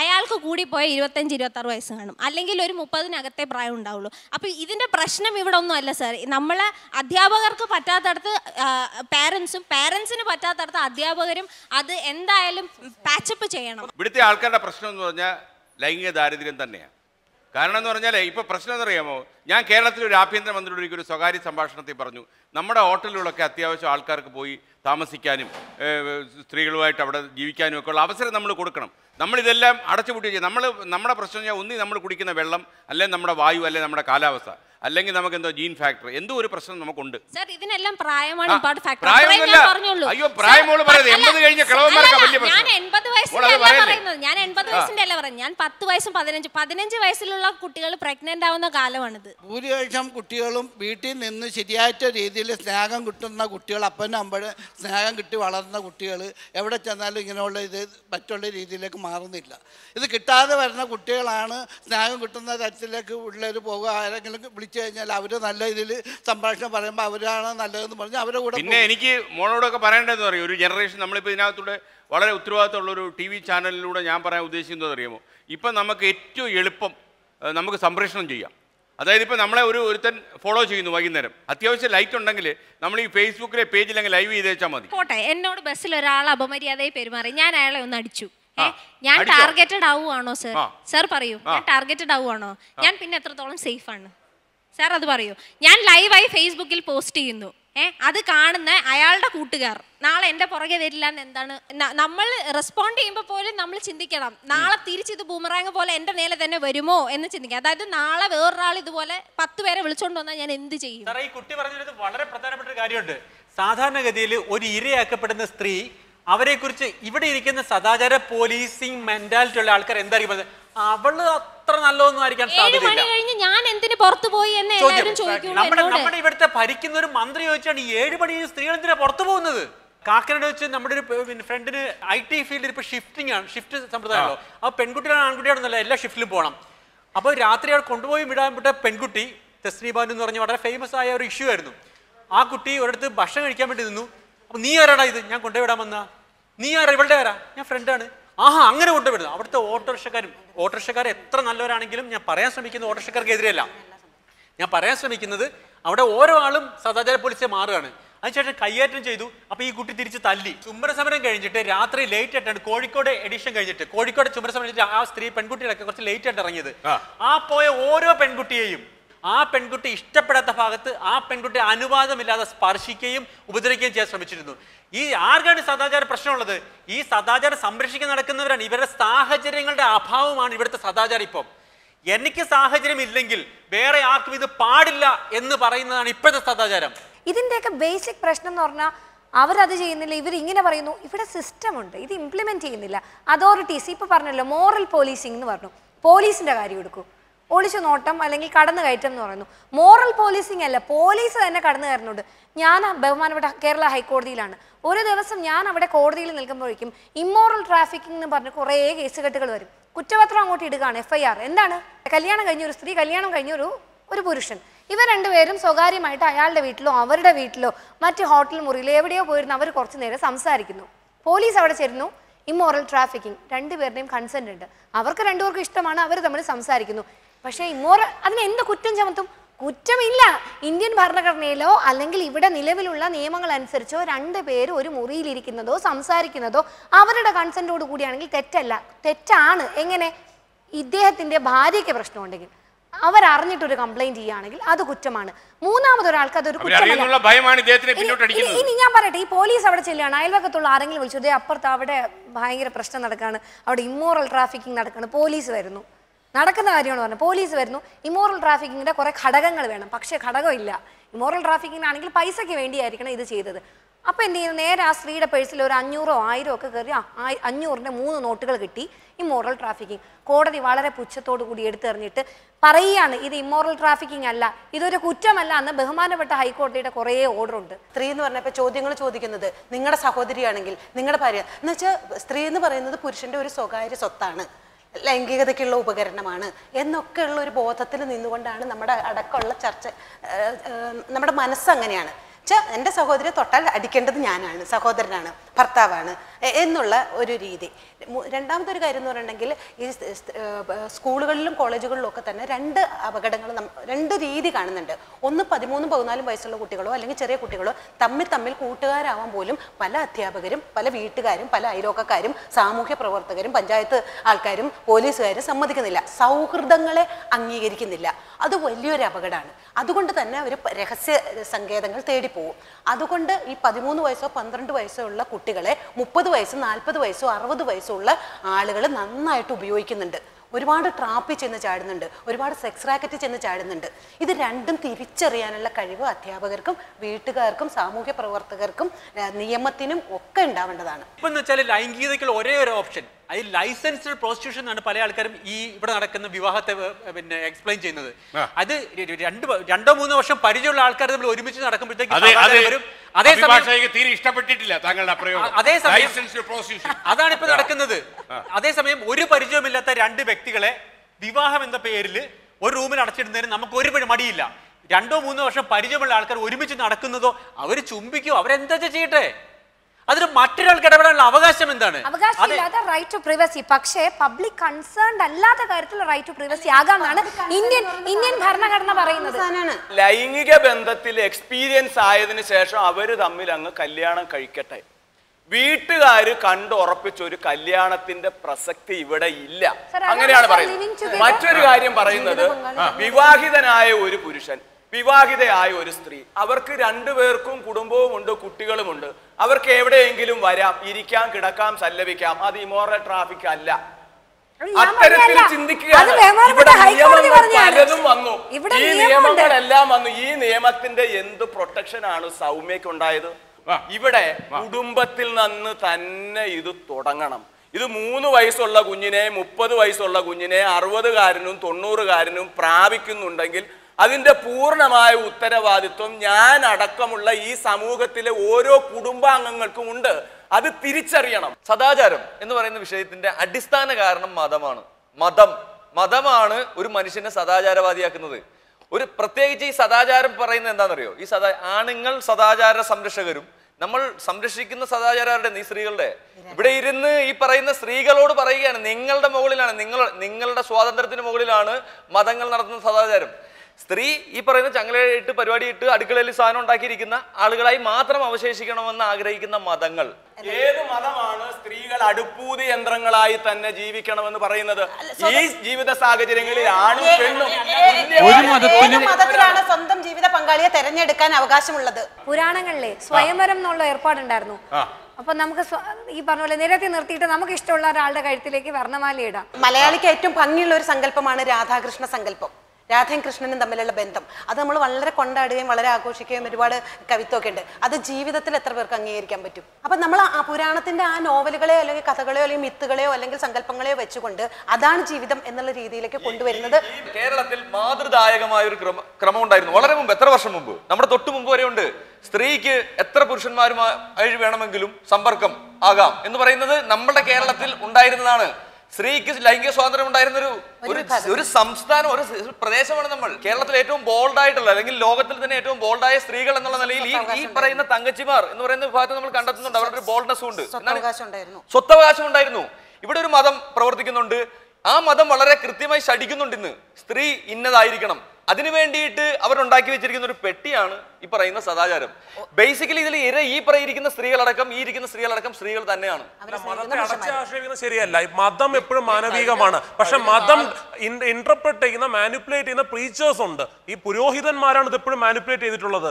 അയാൾക്ക് കൂടി പോയ 25, 26 വയസ്സ് കാണും, അല്ലെങ്കിൽ ഒരു 30-നകത്തെ പ്രായം ഉണ്ടാവുള്ളൂ. അപ്പം ഇതിൻ്റെ പ്രശ്നം ഇവിടെ ഒന്നും അല്ല സാർ. നമ്മളെ അധ്യാപകർക്ക് പറ്റാത്തടത്ത് പാരൻസും, പാരൻസിന് പറ്റാത്തടത്ത് അധ്യാപകരും അത് എന്തായാലും പാച്ചപ്പ് ചെയ്യണം. ഇവിടുത്തെ ആൾക്കാരുടെ പ്രശ്നം എന്ന് പറഞ്ഞാൽ ലൈംഗിക ദാരിദ്ര്യം തന്നെയാണ്. കാരണം എന്ന് പറഞ്ഞാൽ ഇപ്പൊ പ്രശ്നം എന്നറിയാമോ, ഞാൻ കേരളത്തിൽ ഒരു ആഭ്യന്തരമന്ത്രിയുടെ ഒരു സ്വകാര്യ സംഭാഷണത്തിൽ പറഞ്ഞു, നമ്മുടെ ഹോട്ടലുകളൊക്കെ അത്യാവശ്യം ആൾക്കാർക്ക് പോയി താമസിക്കാനും സ്ത്രീകളുമായിട്ട് അവിടെ ജീവിക്കാനും ഒക്കെ ഉള്ള അവസരം നമ്മൾ കൊടുക്കണം. നമ്മളിതെല്ലാം അടച്ചുപൂട്ടി ചെയ്യും. നമ്മുടെ പ്രശ്നം ഞാൻ ഒന്നി നമ്മൾ കുടിക്കുന്ന വെള്ളം, അല്ലെങ്കിൽ നമ്മുടെ വായു, അല്ലെങ്കിൽ നമ്മുടെ കാലാവസ്ഥ, അല്ലെങ്കിൽ നമുക്ക് എന്തോ ജീൻ ഫാക്ടർ, എന്തോ ഒരു പ്രശ്നം നമുക്കുണ്ട്. അയ്യോ, പ്രായമോള് പറയുന്നത് 80 കഴിഞ്ഞ കിളവന്മാർക്കാണ് വലിയ പ്രശ്നം. ഞാൻ 80 വയസ്സിന്റെ അല്ല പറഞ്ഞു, ഞാൻ 10 വയസ്സും 15 വയസ്സിലുള്ള കുട്ടികൾ പ്രഗ്നന്റ് ആവുന്ന കാലമാണിത്. ഭൂരിപക്ഷം കുട്ടികളും വീട്ടിൽ നിന്ന് ശരിയായിട്ട രീതിയിൽ സ്നേഹം കിട്ടുന്ന കുട്ടികൾ, അപ്പനും അമ്പഴ് സ്നേഹം കിട്ടി വളർന്ന കുട്ടികൾ എവിടെ ചെന്നാലും ഇങ്ങനെയുള്ള ഇത് മറ്റുള്ള രീതിയിലേക്ക് മാറുന്നില്ല. ഇത് കിട്ടാതെ വരുന്ന കുട്ടികളാണ് സ്നേഹം കിട്ടുന്ന തരത്തിലേക്ക് ഉള്ളവർ പോകുക. ആരെങ്കിലും വിളിച്ചു കഴിഞ്ഞാൽ അവർ നല്ല ഇതിൽ സംഭാഷണം പറയുമ്പോൾ അവരാണ് നല്ലതെന്ന് പറഞ്ഞ് അവരുടെ കൂടെ. പിന്നെ എനിക്ക് മോളോടൊക്കെ പറയേണ്ടതെന്ന് പറയും, ഒരു ജനറേഷൻ നമ്മളിപ്പോൾ ഇതിനകത്തൂടെ വളരെ ഉത്തരവാദിത്തമുള്ളൊരു ടി വി ചാനലിലൂടെ ഞാൻ പറയാൻ ഉദ്ദേശിക്കുന്നത് അറിയാമോ, ഇപ്പം നമുക്ക് ഏറ്റവും എളുപ്പം നമുക്ക് സംപ്രേഷണം ചെയ്യാം. അതായത് ഇപ്പോൾ നമ്മളെ ഒരുത്തൻ ഫോളോ ചെയ്യുന്നു വൈകുന്നേരം, അത്യാവശ്യം ലൈറ്റ് ഉണ്ടെങ്കിൽ നമ്മൾ ഈ ഫേസ്ബുക്കിലെ പേജിൽ അങ്ങ് ലൈവ് ചെയ്ത് വെച്ചാൽ മതി. കോട്ടെ, എന്നോട് ബസ്സിൽ ഒരാൾ അപമര്യാദയായി പെരുമാറി, ഞാൻ അയാളെ ഒന്ന് അടിച്ചു. ഞാൻ ടാർഗറ്റഡ് ആവുകയാണോ സർ? സർ പറയൂ, ഞാൻ ടാർഗറ്റഡ് ആവുകയാണോ? ഞാൻ പിന്നെ എത്രത്തോളം സേഫ് ആണ് സാർ? അത് പറയൂ. ഞാൻ ലൈവായി ഫേസ്ബുക്കിൽ പോസ്റ്റ് ചെയ്യുന്നു, അത് കാണുന്ന അയാളുടെ കൂട്ടുകാർ നാളെ എൻ്റെ പുറകെ വരില്ല എന്ന് എന്താണ് നമ്മൾ റെസ്പോണ്ട് ചെയ്യുമ്പോൾ പോലും നമ്മൾ ചിന്തിക്കണം, നാളെ തിരിച്ചിത് ബൂമറാങ് പോലെ എൻ്റെ നേരെ തന്നെ വരുമോ എന്ന് ചിന്തിക്കാം. അതായത് നാളെ വേറൊരാൾ ഇതുപോലെ 10 പേരെ വിളിച്ചോണ്ട് വന്നാൽ ഞാൻ എന്ത് ചെയ്യും? സാറേ, ഈ കുട്ടി പറഞ്ഞത് വളരെ പ്രധാനപ്പെട്ട ഒരു കാര്യമുണ്ട്. സാധാരണഗതിയിൽ ഒരു ഇരയാക്കപ്പെടുന്ന സ്ത്രീ, അവരെക്കുറിച്ച് ഇവിടെ ഇരിക്കുന്ന സദാചാര പോലീസിങ് മെന്റാലിറ്റി ഉള്ള ആൾക്കാർ എന്തായിരിക്കും പറഞ്ഞത്? അവള് അത്ര നല്ലതൊന്നും ആയിരിക്കാൻ സാധ്യതയില്ല. നമ്മുടെ ഇവിടുത്തെ ഭരിക്കുന്ന ഒരു മന്ത്രി ചോദിച്ചാണ് 7 മണിക്ക് സ്ത്രീകൾ എന്തിനാ പുറത്തു പോകുന്നത്? കാക്കനാട് വെച്ച് നമ്മുടെ ഒരു ഫ്രണ്ടിന് IT ഫീൽഡിൽ ഇപ്പൊ ഷിഫ്റ്റിംഗ് ആണ്, ഷിഫ്റ്റ് സമ്പ്രദായമല്ലോ. ആ പെൺകുട്ടികളാണ് ആൺകുട്ടിയാണെന്നല്ല, എല്ലാ ഷിഫ്റ്റിലും പോകണം. അപ്പൊ രാത്രി അവിടെ കൊണ്ടുപോയി വിടാൻ പറ്റ പെൺകുട്ടി തസ്നീബാൻ എന്ന് പറഞ്ഞ വളരെ ഫേമസ് ആയ ഒരു ഇഷ്യൂ ആയിരുന്നു. ആ കുട്ടി ഒരിടത്ത് ഭക്ഷണം കഴിക്കാൻ വേണ്ടി നിന്നു. അപ്പൊ നീ ആരാടാ ഇത് ഞാൻ കൊണ്ടുപോയിടാൻ വന്നാ? നീ ആരാ? ഇവളുടെ ആരാ? ഞാൻ ഫ്രണ്ടാണ്. ആഹാ, അങ്ങനെ കൊണ്ടുപോയിടുന്നു. അവിടുത്തെ ഓട്ടോറിക്ഷക്കാർ എത്ര നല്ലവരാണെങ്കിലും ഞാൻ പറയാൻ ശ്രമിക്കുന്നത് ഓട്ടോറിക്ഷക്കാർക്കെതിരെയല്ല. ഞാൻ പറയാൻ ശ്രമിക്കുന്നത് അവിടെ ഓരോ ആളും സദാചാര പോലീസിനെ മാറുകയാണ്. अच्छे कईयेट अब ई कुटी തിരിച്ചു തല്ലി ചുമര സമരം കഴിഞ്ഞിട്ട് രാത്രി ലേറ്റ് ആയിട്ടാണ് കോഴിക്കോട് എഡിഷൻ കഴിഞ്ഞിട്ട് കോഴിക്കോട് ചുമര സമരം കഴിഞ്ഞിട്ട് ആ സ്ത്രീ പെൺകുട്ടികളൊക്കെ കുറച്ച് ലേറ്റ് ആയിട്ട് ഇറങ്ങിയത് ആ പോയ ഓരോ പെൺകുട്ടിയേയും ആ പെൺകുട്ടി ഇഷ്ടപ്പെടാത്ത ഭാഗത്ത് ആ പെൺകുട്ടി അനുവാദമില്ലാതെ സ്പർശിക്കുകയും ഉപദ്രവിക്കുകയും ചെയ്യാൻ ശ്രമിച്ചിരുന്നു ഈ ആർക്കാണ് സദാചാര പ്രശ്നമുള്ളത് ഈ സദാചാര സംരക്ഷിക്കാൻ നടക്കുന്നവരാണ് ഇവരുടെ സാഹചര്യങ്ങളുടെ അഭാവമാണ് ഇവിടുത്തെ സദാചാരിപ്പം എനിക്ക് സാഹചര്യം ഇല്ലെങ്കിൽ വേറെ ആർക്കും ഇത് പാടില്ല എന്ന് പറയുന്നതാണ് ഇപ്പോഴത്തെ സദാചാരം ഇതിന്റെയൊക്കെ ബേസിക് പ്രശ്നം എന്ന് പറഞ്ഞാൽ അവരത് ചെയ്യുന്നില്ല ഇവർ ഇങ്ങനെ പറയുന്നു ഇവിടെ സിസ്റ്റം ഉണ്ട് ഇത് ഇംപ്ലിമെന്റ് ചെയ്യുന്നില്ല അതോറിറ്റീസ് ഇപ്പോ പറഞ്ഞല്ലോ മോറൽ പോലീസിംഗ് എന്ന് പറഞ്ഞു പോലീസിന്റെ കാര്യം എടുക്കൂ ഒളിച്ചു നോട്ടം അല്ലെങ്കിൽ കടന്നു കയറ്റം എന്ന് പറയുന്നു മോറൽ പോലീസിംഗ് അല്ല പോലീസ് തന്നെ കടന്നു കയറുന്നുണ്ട് ഞാൻ ബഹുമാനപ്പെട്ട കേരള ഹൈക്കോടതിയിലാണ് ഒരു ദിവസം ഞാൻ അവിടെ കോടതിയിൽ നിൽക്കുമ്പോഴേക്കും ഇമ്മോറൽ ട്രാഫിക്കിംഗ് എന്ന് പറഞ്ഞ് കുറേ കേസ് കെട്ടുകൾ വരും കുറ്റപത്രം അങ്ങോട്ട് ഇടുകയാണ് എഫ്ഐആർ എന്താണ് കല്യാണം കഴിഞ്ഞ ഒരു സ്ത്രീ കല്യാണം കഴിഞ്ഞ ഒരു പുരുഷൻ ഇവർ രണ്ടുപേരും സ്വകാര്യമായിട്ട് അയാളുടെ വീട്ടിലോ അവരുടെ വീട്ടിലോ മറ്റ് ഹോട്ടൽ മുറിയിലോ എവിടെയോ പോയിരുന്ന അവർ കുറച്ച് നേരം സംസാരിക്കുന്നു പോലീസ് അവിടെ ചേരുന്നു ഇമ്മോറൽ ട്രാഫിക്കിംഗ് രണ്ടുപേരുടെയും കൺസെന്റ് ഉണ്ട് അവർക്ക് രണ്ടുപേർക്കും ഇഷ്ടമാണ് അവർ തമ്മിൽ സംസാരിക്കുന്നു പക്ഷേ ഇമ്മോറൽ അതിന് എന്ത് കുറ്റം ചമത്തും കുറ്റമില്ല ഇന്ത്യൻ ഭരണഘടനയിലോ അല്ലെങ്കിൽ ഇവിടെ നിലവിലുള്ള നിയമങ്ങൾ അനുസരിച്ചോ രണ്ടുപേരും ഒരു മുറിയിലിരിക്കുന്നതോ സംസാരിക്കുന്നതോ അവരുടെ കൺസെന്റോട് കൂടിയാണെങ്കിൽ തെറ്റല്ല തെറ്റാണ് എങ്ങനെ ഇദ്ദേഹത്തിൻ്റെ ഭാര്യയ്ക്ക് പ്രശ്നമുണ്ടെങ്കിൽ അവരറിഞ്ഞിട്ടൊരു കംപ്ലൈന്റ് ചെയ്യുകയാണെങ്കിൽ അത് കുറ്റമാണ് മൂന്നാമതൊരാൾക്ക് അതൊരു കുറ്റമാണ് ഇനി ഞാൻ പറയട്ടെ ഈ പോലീസ് അവിടെ ചെല്ലുകയാണ് അയൽവക്കത്തുള്ള ആരെങ്കിലും വിളിച്ചു അപ്പുറത്ത് അവിടെ ഭയങ്കര പ്രശ്നം നടക്കുകയാണ് അവിടെ ഇമ്മോറൽ ട്രാഫിക്കിംഗ് നടക്കുകയാണ് പോലീസ് വരുന്നു നടക്കുന്ന കാര്യമാണ് പറഞ്ഞത് പോലീസ് വരുന്നു ഇമോറൽ ട്രാഫിക്കിങ്ങിൻ്റെ കുറേ ഘടകങ്ങൾ വേണം പക്ഷേ ഘടകമില്ല ഇമോറൽ ട്രാഫിക്കിങ്ങിനാണെങ്കിൽ പൈസയ്ക്ക് വേണ്ടിയായിരിക്കണം ഇത് ചെയ്തത് അപ്പോൾ എന്ത് ചെയ്യുന്നു നേരെ ആ സ്ത്രീയുടെ പേഴ്സിൽ ഒരു 500 or 1000 ഒക്കെ കയറി 500-ന്റെ 3 നോട്ടുകൾ കിട്ടി ഇമോറൽ ട്രാഫിക്കിംഗ് കോടതി വളരെ പുച്ഛത്തോടു കൂടി എടുത്തെറിഞ്ഞിട്ട് പറയുകയാണ് ഇത് ഇമോറൽ ട്രാഫിക്കിംഗ് അല്ല ഇതൊരു കുറ്റമല്ല എന്ന് ബഹുമാനപ്പെട്ട ഹൈക്കോടതിയുടെ കുറേ ഓർഡറുണ്ട് സ്ത്രീ എന്ന് പറഞ്ഞപ്പോൾ ചോദ്യങ്ങൾ ചോദിക്കുന്നത് നിങ്ങളുടെ സഹോദരിയാണെങ്കിൽ നിങ്ങളുടെ ഭാര്യ എന്ന് വെച്ചാൽ സ്ത്രീ എന്ന് പറയുന്നത് പുരുഷൻ്റെ ഒരു സ്വകാര്യ സ്വത്താണ് ലൈംഗികതയ്ക്കുള്ള ഉപകരണമാണ് എന്നൊക്കെയുള്ള ഒരു ബോധത്തിൽ നിന്നുകൊണ്ടാണ് നമ്മുടെ അടക്കമുള്ള ചർച്ച നമ്മുടെ മനസ്സങ്ങനെയാണ് വെച്ചാൽ എൻ്റെ സഹോദരിയെ തൊട്ടാൽ അടിക്കേണ്ടത് ഞാനാണ് സഹോദരനാണ് ഭർത്താവാണ് എന്നുള്ള ഒരു രീതി രണ്ടാമതൊരു കാര്യം എന്ന് പറഞ്ഞിട്ടുണ്ടെങ്കിൽ ഈ സ്കൂളുകളിലും കോളേജുകളിലും ഒക്കെ തന്നെ രണ്ട് അപകടങ്ങൾ രണ്ട് രീതി കാണുന്നുണ്ട് ഒന്ന് 13-14 വയസ്സുള്ള കുട്ടികളോ അല്ലെങ്കിൽ ചെറിയ കുട്ടികളോ തമ്മിൽ കൂട്ടുകാരാവാൻ പോലും പല അധ്യാപകരും പല വീട്ടുകാരും പല അയൽവക്കക്കാരും സാമൂഹ്യ പ്രവർത്തകരും പഞ്ചായത്ത് ആൾക്കാരും പോലീസുകാരും സമ്മതിക്കുന്നില്ല സൗഹൃദങ്ങളെ അംഗീകരിക്കുന്നില്ല അത് വലിയൊരു അപകടമാണ് അതുകൊണ്ട് തന്നെ അവർ രഹസ്യ സങ്കേതങ്ങൾ തേടി പോകും അതുകൊണ്ട് ഈ 13 or 12 ഉള്ള കുട്ടികളെ 30, 40, 60 ഉള്ള ആളുകൾ നന്നായിട്ട് ഉപയോഗിക്കുന്നുണ്ട് ഒരുപാട് ട്രാപ്പിൽ ചെന്ന് ചാടുന്നുണ്ട് ഒരുപാട് സെക്സ് റാക്കറ്റിൽ ചെന്ന് ചാടുന്നുണ്ട് ഇത് രണ്ടും തിരിച്ചറിയാനുള്ള കഴിവ് അധ്യാപകർക്കും വീട്ടുകാർക്കും സാമൂഹ്യ പ്രവർത്തകർക്കും നിയമത്തിനും ഒക്കെ ഉണ്ടാവേണ്ടതാണ് ഇപ്പം എന്ന് വെച്ചാൽ ലൈംഗികതയ്ക്കുള്ള ഒരേ ഒരു ഓപ്ഷൻ അത് ലൈസൻസ്ഡ് പ്രോസ്റ്റിറ്റ്യൂഷൻ എന്നാണ് പല ആൾക്കാരും ഈ ഇവിടെ നടക്കുന്ന വിവാഹത്തെ പിന്നെ എക്സ്പ്ലെയിൻ ചെയ്യുന്നത് അത് 2-3 വർഷം പരിചയമുള്ള ആൾക്കാർ തമ്മിൽ ഒരുമിച്ച് നടക്കുമ്പോഴത്തേക്കും അതാണ് ഇപ്പൊ നടക്കുന്നത് അതേസമയം ഒരു പരിചയമില്ലാത്ത 2 വ്യക്തികളെ വിവാഹം എന്ന പേരിൽ ഒരു റൂമിൽ അടച്ചിടുന്നതിന് നമുക്ക് ഒരു മടിയില്ല 2-3 വർഷം പരിചയമുള്ള ആൾക്കാർ ഒരുമിച്ച് നടക്കുന്നതോ അവർ ചുംബിക്കോ അവരെന്താ ചെയ്യട്ടെ അതിന് മറ്റൊരാൾക്ക് ഇടപെടാനുള്ള അവകാശം എന്താണ് അവകാശമില്ലാത്ത റൈറ്റ് ടു പ്രൈവസി പക്ഷേ പബ്ലിക് കൺസേൺഡ് അല്ലാത്ത കാര്യത്തിൽ റൈറ്റ് ടു പ്രൈവസി ആകാമെന്നാണ് ഇന്ത്യൻ ഭരണഘടന പറയുന്നത് ലൈംഗിക ബന്ധത്തിൽ എക്സ്പീരിയൻസ് ആയതിനു ശേഷം അവർ തമ്മിൽ അങ്ങ് കല്യാണം കഴിക്കട്ടെ വീട്ടുകാര് കണ്ടുറപ്പിച്ചൊരു കല്യാണത്തിന്റെ പ്രസക്തി ഇവിടെ ഇല്ല അങ്ങനെയാണ് പറയുന്നത് മറ്റൊരു കാര്യം പറയുന്നത് വിവാഹിതനായ ഒരു പുരുഷൻ വിവാഹിതയായ ഒരു സ്ത്രീ അവർക്ക് 2 പേർക്കും കുടുംബവുമുണ്ട് കുട്ടികളുമുണ്ട് അവർക്ക് എവിടെയെങ്കിലും വരാം ഇരിക്കാം കിടക്കാം സല്ലപിക്കാം അത് ഇമോറൽ ട്രാഫിക് അല്ല അത്തരത്തിൽ ചിന്തിക്കുകയാണ് പലതും വന്നു ഈ നിയമങ്ങളെല്ലാം വന്നു ഈ നിയമത്തിന്റെ എന്ത് പ്രൊട്ടക്ഷൻ ആണ് സൗമ്യക്ക് ഉണ്ടായത് ഇവിടെ കുടുംബത്തിൽ നിന്ന് തന്നെ ഇത് തുടങ്ങണം ഇത് 3 വയസ്സുള്ള കുഞ്ഞിനെ 30 വയസ്സുള്ള കുഞ്ഞിനെ 60-കാരനും 90-കാരനും പ്രാപിക്കുന്നുണ്ടെങ്കിൽ അതിന്റെ പൂർണ്ണമായ ഉത്തരവാദിത്വം ഞാൻ അടക്കമുള്ള ഈ സമൂഹത്തിലെ ഓരോ കുടുംബാംഗങ്ങൾക്കും ഉണ്ട് അത് തിരിച്ചറിയണം സദാചാരം എന്ന് പറയുന്ന വിഷയത്തിന്റെ അടിസ്ഥാന കാരണം മതമാണ് മതമാണ് ഒരു മനുഷ്യനെ സദാചാരവാദിയാക്കുന്നത് ഒരു പ്രത്യേകിച്ച് ഈ സദാചാരം പറയുന്നത് എന്താണെന്നറിയോ ഈ ആണുങ്ങൾ സദാചാര സംരക്ഷകരും നമ്മൾ സംരക്ഷിക്കുന്ന സദാചാരമാണ് ഈ സ്ത്രീകളുടെ ഇവിടെ ഇരുന്ന് ഈ പറയുന്ന സ്ത്രീകളോട് പറയുകയാണ് നിങ്ങളുടെ മുകളിലാണ് നിങ്ങളുടെ സ്വാതന്ത്ര്യത്തിന് മുകളിലാണ് മതങ്ങൾ നടത്തുന്ന സദാചാരം സ്ത്രീ ഈ പറയുന്ന ചങ്ങലയിട്ട് പരിപാടിയിട്ട് അടുക്കളയിൽ സാധനം ഉണ്ടാക്കിയിരിക്കുന്ന ആളുകളായി മാത്രം അവശേഷിക്കണമെന്ന് ആഗ്രഹിക്കുന്ന മതങ്ങൾ ഏത് മതമാണ് സ്ത്രീകൾ അടുപ്പൂതി യന്ത്രങ്ങളായി തന്നെ ജീവിക്കണമെന്ന് പറയുന്നത്? ഈ ജീവിത സാഹചര്യങ്ങളിൽ ആണും പെണ്ണും ഒരു മതത്തിലാണ് സ്വന്തം ജീവിത പങ്കാളിയെ തിരഞ്ഞെടുക്കാൻ അവകാശമുള്ളത്. പുരാണങ്ങളിലെ സ്വയംവരം എന്നുള്ള ഏർപ്പാടുണ്ടായിരുന്നു. अब नमुक ई पर निरती निर्ती नमुक ഒരാളുടെ കഴുത്തിലേക്ക് വർണ്ണമാല ഇടാം. മലയാളിക്ക് ഏറ്റവും ഭംഗിയുള്ള ഒരു സങ്കല്പമാണ് രാധാകൃഷ്ണ സങ്കല്പം. രാധയും കൃഷ്ണനും തമ്മിലുള്ള ബന്ധം അത് നമ്മൾ വളരെ കൊണ്ടാടുകയും വളരെ ആഘോഷിക്കുകയും ഒരുപാട് കവിത്വമൊക്കെ ഉണ്ട്. അത് ജീവിതത്തിൽ എത്ര പേർക്ക് അംഗീകരിക്കാൻ പറ്റും? അപ്പം നമ്മൾ ആ പുരാണത്തിൻ്റെ ആ നോവലുകളെയോ അല്ലെങ്കിൽ കഥകളെയോ അല്ലെങ്കിൽ മിത്തുകളെയോ അല്ലെങ്കിൽ സങ്കല്പങ്ങളെയോ വെച്ചുകൊണ്ട് അതാണ് ജീവിതം എന്നുള്ള രീതിയിലേക്ക് കൊണ്ടുവരുന്നത് കേരളത്തിൽ മാതൃദായകമായ ഒരു ക്രമം ഉണ്ടായിരുന്നു. വളരെ മുമ്പ്, എത്ര വർഷം മുമ്പ്, നമ്മുടെ തൊട്ട് മുമ്പ് വരെ ഉണ്ട്. സ്ത്രീക്ക് എത്ര പുരുഷന്മാരുമായി വേണമെങ്കിലും സമ്പർക്കം ആകാം എന്ന് പറയുന്നത് നമ്മുടെ കേരളത്തിൽ ഉണ്ടായിരുന്നതാണ്. സ്ത്രീക്ക് ലൈംഗിക സ്വാതന്ത്ര്യം ഉണ്ടായിരുന്നൊരു ഒരു സംസ്ഥാനം, ഒരു പ്രദേശമാണ് നമ്മൾ. കേരളത്തിലെ ഏറ്റവും ബോൾഡായിട്ടുള്ള അല്ലെങ്കിൽ ലോകത്തിൽ തന്നെ ഏറ്റവും ബോൾഡായ സ്ത്രീകൾ എന്നുള്ള നിലയിൽ ഈ പറയുന്ന തങ്കച്ചിമാർ എന്ന് പറയുന്ന വിഭാഗത്തെ നമ്മൾ കണ്ടെത്തുന്നുണ്ട്. അവരുടെ ഒരു ബോൾഡ്നെസ്സും ഉണ്ട്, സ്വത്തവകാശം ഉണ്ടായിരുന്നു. ഇവിടെ ഒരു മതം പ്രവർത്തിക്കുന്നുണ്ട്, ആ മതം വളരെ കൃത്യമായി ശഠിക്കുന്നുണ്ട്. ഇന്ന് സ്ത്രീ ഇന്നതായിരിക്കണം, അതിനു വേണ്ടിയിട്ട് അവരുണ്ടാക്കി വെച്ചിരിക്കുന്ന ഒരു പെട്ടിയാണ് ഈ പറയുന്ന സദാചാരം. ബേസിക്കലി ഇതിൽ ഈ പറയുന്ന സ്ത്രീകളടക്കം ഈ ഇരിക്കുന്ന സ്ത്രീകളടക്കം സ്ത്രീകൾ തന്നെയാണ്. മതത്തെ അടച്ചാക്ഷേപിക്കുന്നത് ശരിയല്ല. മതം എപ്പോഴും മാനവികമാണ്. പക്ഷെ മതം ഇന്റർപ്രറ്റ് ചെയ്യുന്ന, മാനിപ്പുലേറ്റ് ചെയ്യുന്ന പ്രീച്ചേഴ്സ് ഉണ്ട്. ഈ പുരോഹിതന്മാരാണ് ഇത് എപ്പോഴും മാനിപ്പുലേറ്റ് ചെയ്തിട്ടുള്ളത്.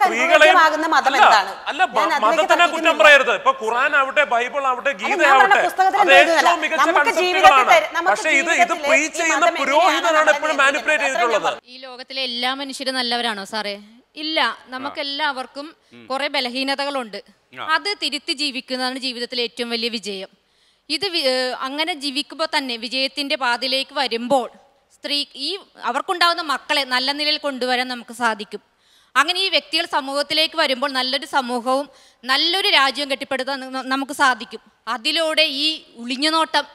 സ്ത്രീകളെ അല്ല, മതത്തിനെ കുറ്റം പറയരുത്. ഇപ്പൊ ഖുർആൻ ആവട്ടെ, ബൈബിൾ ആവട്ടെ, ഗീത ആവട്ടെ, അത് ഏറ്റവും മികച്ച കൺസെപ്റ്റുകളാണ്. പക്ഷെ ഇത് പ്രീച്ച് ചെയ്യുന്ന പുരോഹിതനാണ് എപ്പോഴും മാനിപ്പുലേറ്റ് ചെയ്തിട്ടുള്ളത്. ഈ ലോകത്തിലെ എല്ലാ മനുഷ്യരും നല്ലവരാണോ സാറേ? ഇല്ല. നമുക്കെല്ലാവർക്കും കുറെ ബലഹീനതകളുണ്ട്. അത് തിരുത്തി ജീവിക്കുന്നതാണ് ജീവിതത്തിലെ ഏറ്റവും വലിയ വിജയം. ഇത് അങ്ങനെ ജീവിക്കുമ്പോൾ തന്നെ വിജയത്തിന്റെ പാതയിലേക്ക് വരുമ്പോൾ സ്ത്രീ ഈ അവർക്കുണ്ടാകുന്ന മക്കളെ നല്ല നിലയിൽ കൊണ്ടുവരാൻ നമുക്ക് സാധിക്കും. അങ്ങനെ ഈ വ്യക്തികൾ സമൂഹത്തിലേക്ക് വരുമ്പോൾ നല്ലൊരു സമൂഹവും നല്ലൊരു രാജ്യവും കെട്ടിപ്പടുത്താൻ നമുക്ക് സാധിക്കും. അതിലൂടെ ഈ ഒളിഞ്ഞുനോട്ടം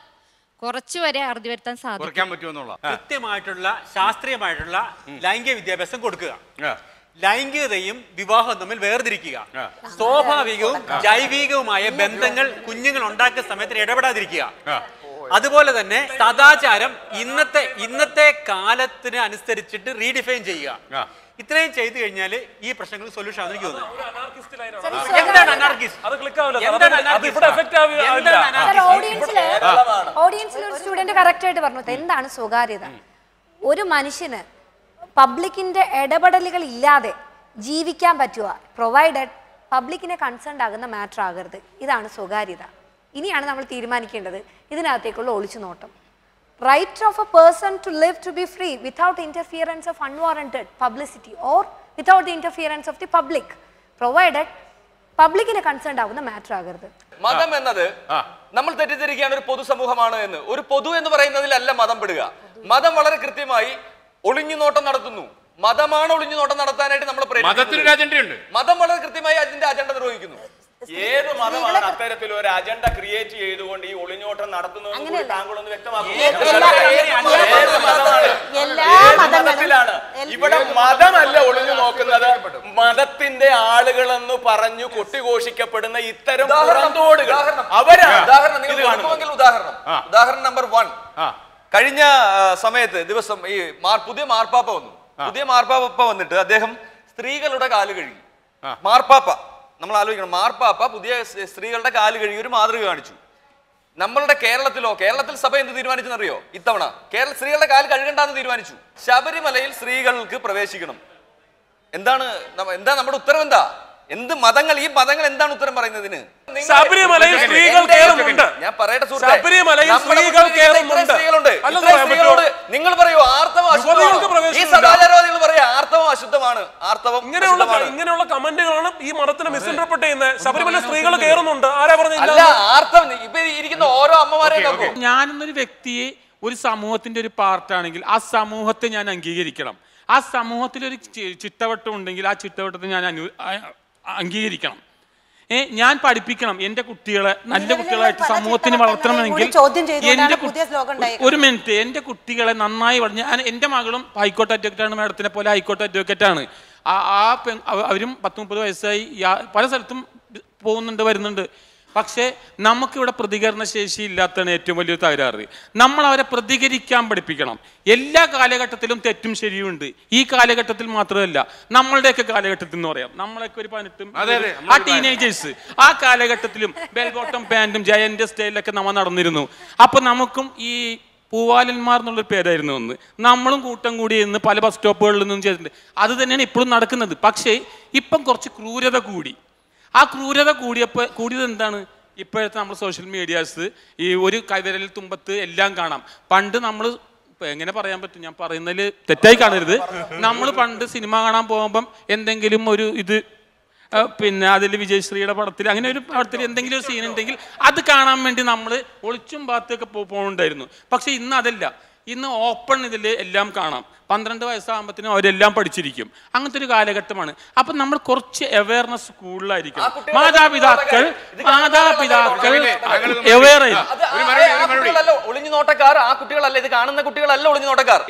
കുറച്ചുവരെ അറുതി വരുത്താൻ സാധിക്കും. കൃത്യമായിട്ടുള്ള ശാസ്ത്രീയമായിട്ടുള്ള ലൈംഗിക വിദ്യാഭ്യാസം കൊടുക്കുക. ലൈംഗികതയും വിവാഹവും തമ്മിൽ വേർതിരിക്കുക. സ്വാഭാവികവും ജൈവികവുമായ ബന്ധങ്ങൾ കുഞ്ഞുങ്ങൾ ഉണ്ടാക്കുന്ന സമയത്ത് ഇടപെടാതിരിക്കുക. അതുപോലെ തന്നെ സദാചാരം ഇന്നത്തെ കാലത്തിന് അനുസരിച്ചിട്ട് റീഡിഫൈൻ ചെയ്യുക. ഇത്രയും ചെയ്തു കഴിഞ്ഞാൽ ഈ പ്രശ്നങ്ങൾ സൊല്യൂഷൻ ആണെന്ന് എനിക്ക് തോന്നുന്നു. എന്താണ് അനാർക്കിസ്റ്റ്? എന്താണ് സ്വകാര്യത? ഒരു മനുഷ്യന് പബ്ലിക്കിന്റെ ഇടപെടലുകൾ ഇല്ലാതെ ജീവിക്കാൻ പറ്റുക, പ്രൊവൈഡഡ് പബ്ലിക്കിനെ കൺസേൺ ആകുന്ന മാറ്റർ ആകരുത്. ഇതാണ് സ്വകാര്യത. ഇനിയാണ് നമ്മൾ തീരുമാനിക്കേണ്ടത് ഇതിനകത്തേക്കുള്ള ഒളിച്ചു നോട്ടം. Right of a person to live to be free without interference of unwarranted publicity or without the interference of the public provided പബ്ലിക്കിനെ കൺസേൺ ആകുന്ന മാറ്റർ ആകരുത്. മതം എന്നത് നമ്മൾ തെറ്റിദ്ധരിക്കുകയാണ് ഒരു പൊതുസമൂഹമാണ് എന്ന്. ഒരു പൊതു എന്ന് പറയുന്നതിലല്ല മതം പെടുക. മതം വളരെ കൃത്യമായി ഒളിഞ്ഞുനോട്ടം നടത്തുന്നു. മതമാണ് ഒളിഞ്ഞുനോട്ടം നടത്താനായിട്ട് നമ്മൾ പ്രേരിപ്പിക്കുന്നത്. മതം വളരെ കൃത്യമായി അതിന്റെ അജണ്ട നിർവഹിക്കുന്നു. ഏത് മതമാണ് അത്തരത്തിൽ ഒരു അജണ്ട ക്രിയേറ്റ് ചെയ്തുകൊണ്ട് ഈ ഒളിഞ്ഞോട്ടം നടത്തുന്നത്? താങ്കൾ ഒന്ന് വ്യക്തമാക്കിയാണ്. ഇവിടെ മതമല്ല ഒളിഞ്ഞു നോക്കുന്നത്, മതത്തിന്റെ ആളുകളെന്ന് പറഞ്ഞു കൊട്ടിഘോഷിക്കപ്പെടുന്ന ഇത്തരം പുറന്തോടുകൾ അവരാണ്. ഉദാഹരണം നമ്പർ 1. കഴിഞ്ഞ സമയത്ത് ദിവസം ഈ പുതിയ മാർപ്പാപ്പ വന്നിട്ട് അദ്ദേഹം സ്ത്രീകളുടെ കാല് കഴുകി. മാർപ്പാപ്പ, നമ്മൾ ആലോചിക്കണം, മാർപ്പാപ്പ പുതിയ സ്ത്രീകളുടെ കാല് കഴുകി ഒരു മാതൃക കാണിച്ചു. നമ്മളുടെ കേരളത്തിൽ സഭ എന്ത് തീരുമാനിച്ചെന്നറിയോ? ഇത്തവണ സ്ത്രീകളുടെ കാല് കഴുകണ്ടെന്ന് തീരുമാനിച്ചു. ശബരിമലയിൽ സ്ത്രീകൾക്ക് പ്രവേശിക്കണം. എന്താ നമ്മുടെ ഉത്തരവ്? ഈ മതങ്ങൾ എന്താണ് ഉത്തരം പറയുന്നതിന്? ഞാൻ പറയട്ടെ സുഹൃത്തുക്കളെ, നിങ്ങൾ പറയൂ ആർത്തവം അശുദ്ധമാണ്. ഈ സദാചാരവാദികൾ പറയാ ആർത്തവം അശുദ്ധമാണ്, ആർത്തവം. ഇങ്ങനെയുള്ള കമന്റുകളാണ് ഈ മതത്തിനെ മിസ്ഇൻറ്റർപ്രറ്റ് ചെയ്യുന്നത്. ശബരിമല സ്ത്രീകൾ കയറുന്നുണ്ട്, ആരാ പറഞ്ഞില്ല? ആർത്തവം ഇപ്പൊ ഇരിക്കുന്ന ഓരോ അമ്മമാരെ നോക്കും. ഞാനെന്നൊരു വ്യക്തിയെ ഒരു സമൂഹത്തിന്റെ ഒരു പാർട്ടാണെങ്കിൽ ആ സമൂഹത്തെ ഞാൻ അംഗീകരിക്കണം. ആ സമൂഹത്തിലൊരു ചിട്ടവട്ടം ഉണ്ടെങ്കിൽ ആ ചിട്ടവട്ടത്തെ ഞാൻ അംഗീകരിക്കണം. ഞാൻ പഠിപ്പിക്കണം എൻ്റെ കുട്ടികളെ, നല്ല കുട്ടികളായിട്ട് സമൂഹത്തിന് വളർത്തണമെങ്കിൽ എൻ്റെ കുട്ടികളെ നന്നായി ഞാൻ, എൻ്റെ മകളും ഹൈക്കോർട്ട് അഡ്വക്കേറ്റാണ്, മാഡത്തിനെ പോലെ ഹൈക്കോർട്ട് അഡ്വക്കേറ്റാണ്. അവരും 10-30 വയസ്സായി പല സ്ഥലത്തും പോകുന്നുണ്ട്, വരുന്നുണ്ട്. പക്ഷേ നമുക്കിവിടെ പ്രതികരണശേഷിയില്ലാത്തതാണ് ഏറ്റവും വലിയ തകരാറ്. നമ്മളവരെ പ്രതികരിക്കാൻ പഠിപ്പിക്കണം. എല്ലാ കാലഘട്ടത്തിലും തെറ്റും ശരിയുമുണ്ട്, ഈ കാലഘട്ടത്തിൽ മാത്രമല്ല, നമ്മളുടെയൊക്കെ കാലഘട്ടത്തിൽ എന്ന് പറയാം, നമ്മളൊക്കെ ഒരു 18 ആ ടീനേജേഴ്സ് ആ കാലഘട്ടത്തിലും ബെൽ ബോട്ടം പാൻറ്റും ജയന്റ് സ്റ്റൈലൊക്കെ നമ്മൾ നടന്നിരുന്നു. അപ്പം നമുക്കും ഈ പൂവാലന്മാർ എന്നുള്ളൊരു പേരായിരുന്നു ഒന്ന്, നമ്മളും കൂട്ടം കൂടി ഇന്ന് പല ബസ് സ്റ്റോപ്പുകളിൽ നിന്നും ചെയ്തിട്ടുണ്ട്. അത് തന്നെയാണ് ഇപ്പോഴും നടക്കുന്നത്. പക്ഷേ ഇപ്പം കുറച്ച് ക്രൂരത കൂടി. ആ ക്രൂരത കൂടിയത് എന്താണ്? ഇപ്പോഴത്തെ നമ്മൾ സോഷ്യൽ മീഡിയാസ്, ഈ ഒരു കൈവിരൽ തുമ്പത്ത് എല്ലാം കാണാം. പണ്ട് നമ്മൾ എങ്ങനെ പറയാൻ പറ്റും, ഞാൻ പറയുന്നതിൽ തെറ്റായി കാണരുത്, നമ്മൾ പണ്ട് സിനിമ കാണാൻ പോകുമ്പം എന്തെങ്കിലും ഒരു ഇത്, പിന്നെ അതിൽ വിജയശ്രീയുടെ പടത്തിൽ അങ്ങനെ ഒരു പടത്തിൽ എന്തെങ്കിലും ഒരു സീൻ ഉണ്ടെങ്കിൽ അത് കാണാൻ വേണ്ടി നമ്മൾ ഒളിച്ചും പാത്തൊക്കെ പോകുന്നുണ്ടായിരുന്നു. പക്ഷെ ഇന്ന് അതല്ല, ഇന്ന് ഓപ്പൺ ഇതിൽ എല്ലാം കാണാം. 12 വയസ്സാകുമ്പോഴത്തേനും അവരെല്ലാം പഠിച്ചിരിക്കും. അങ്ങനത്തെ ഒരു കാലഘട്ടമാണ്. അപ്പം നമ്മൾ കുറച്ച് അവയർനെസ് കൂടുതലായിരിക്കും. മാതാപിതാക്കൾ അവെയർ ആയിരിക്കും.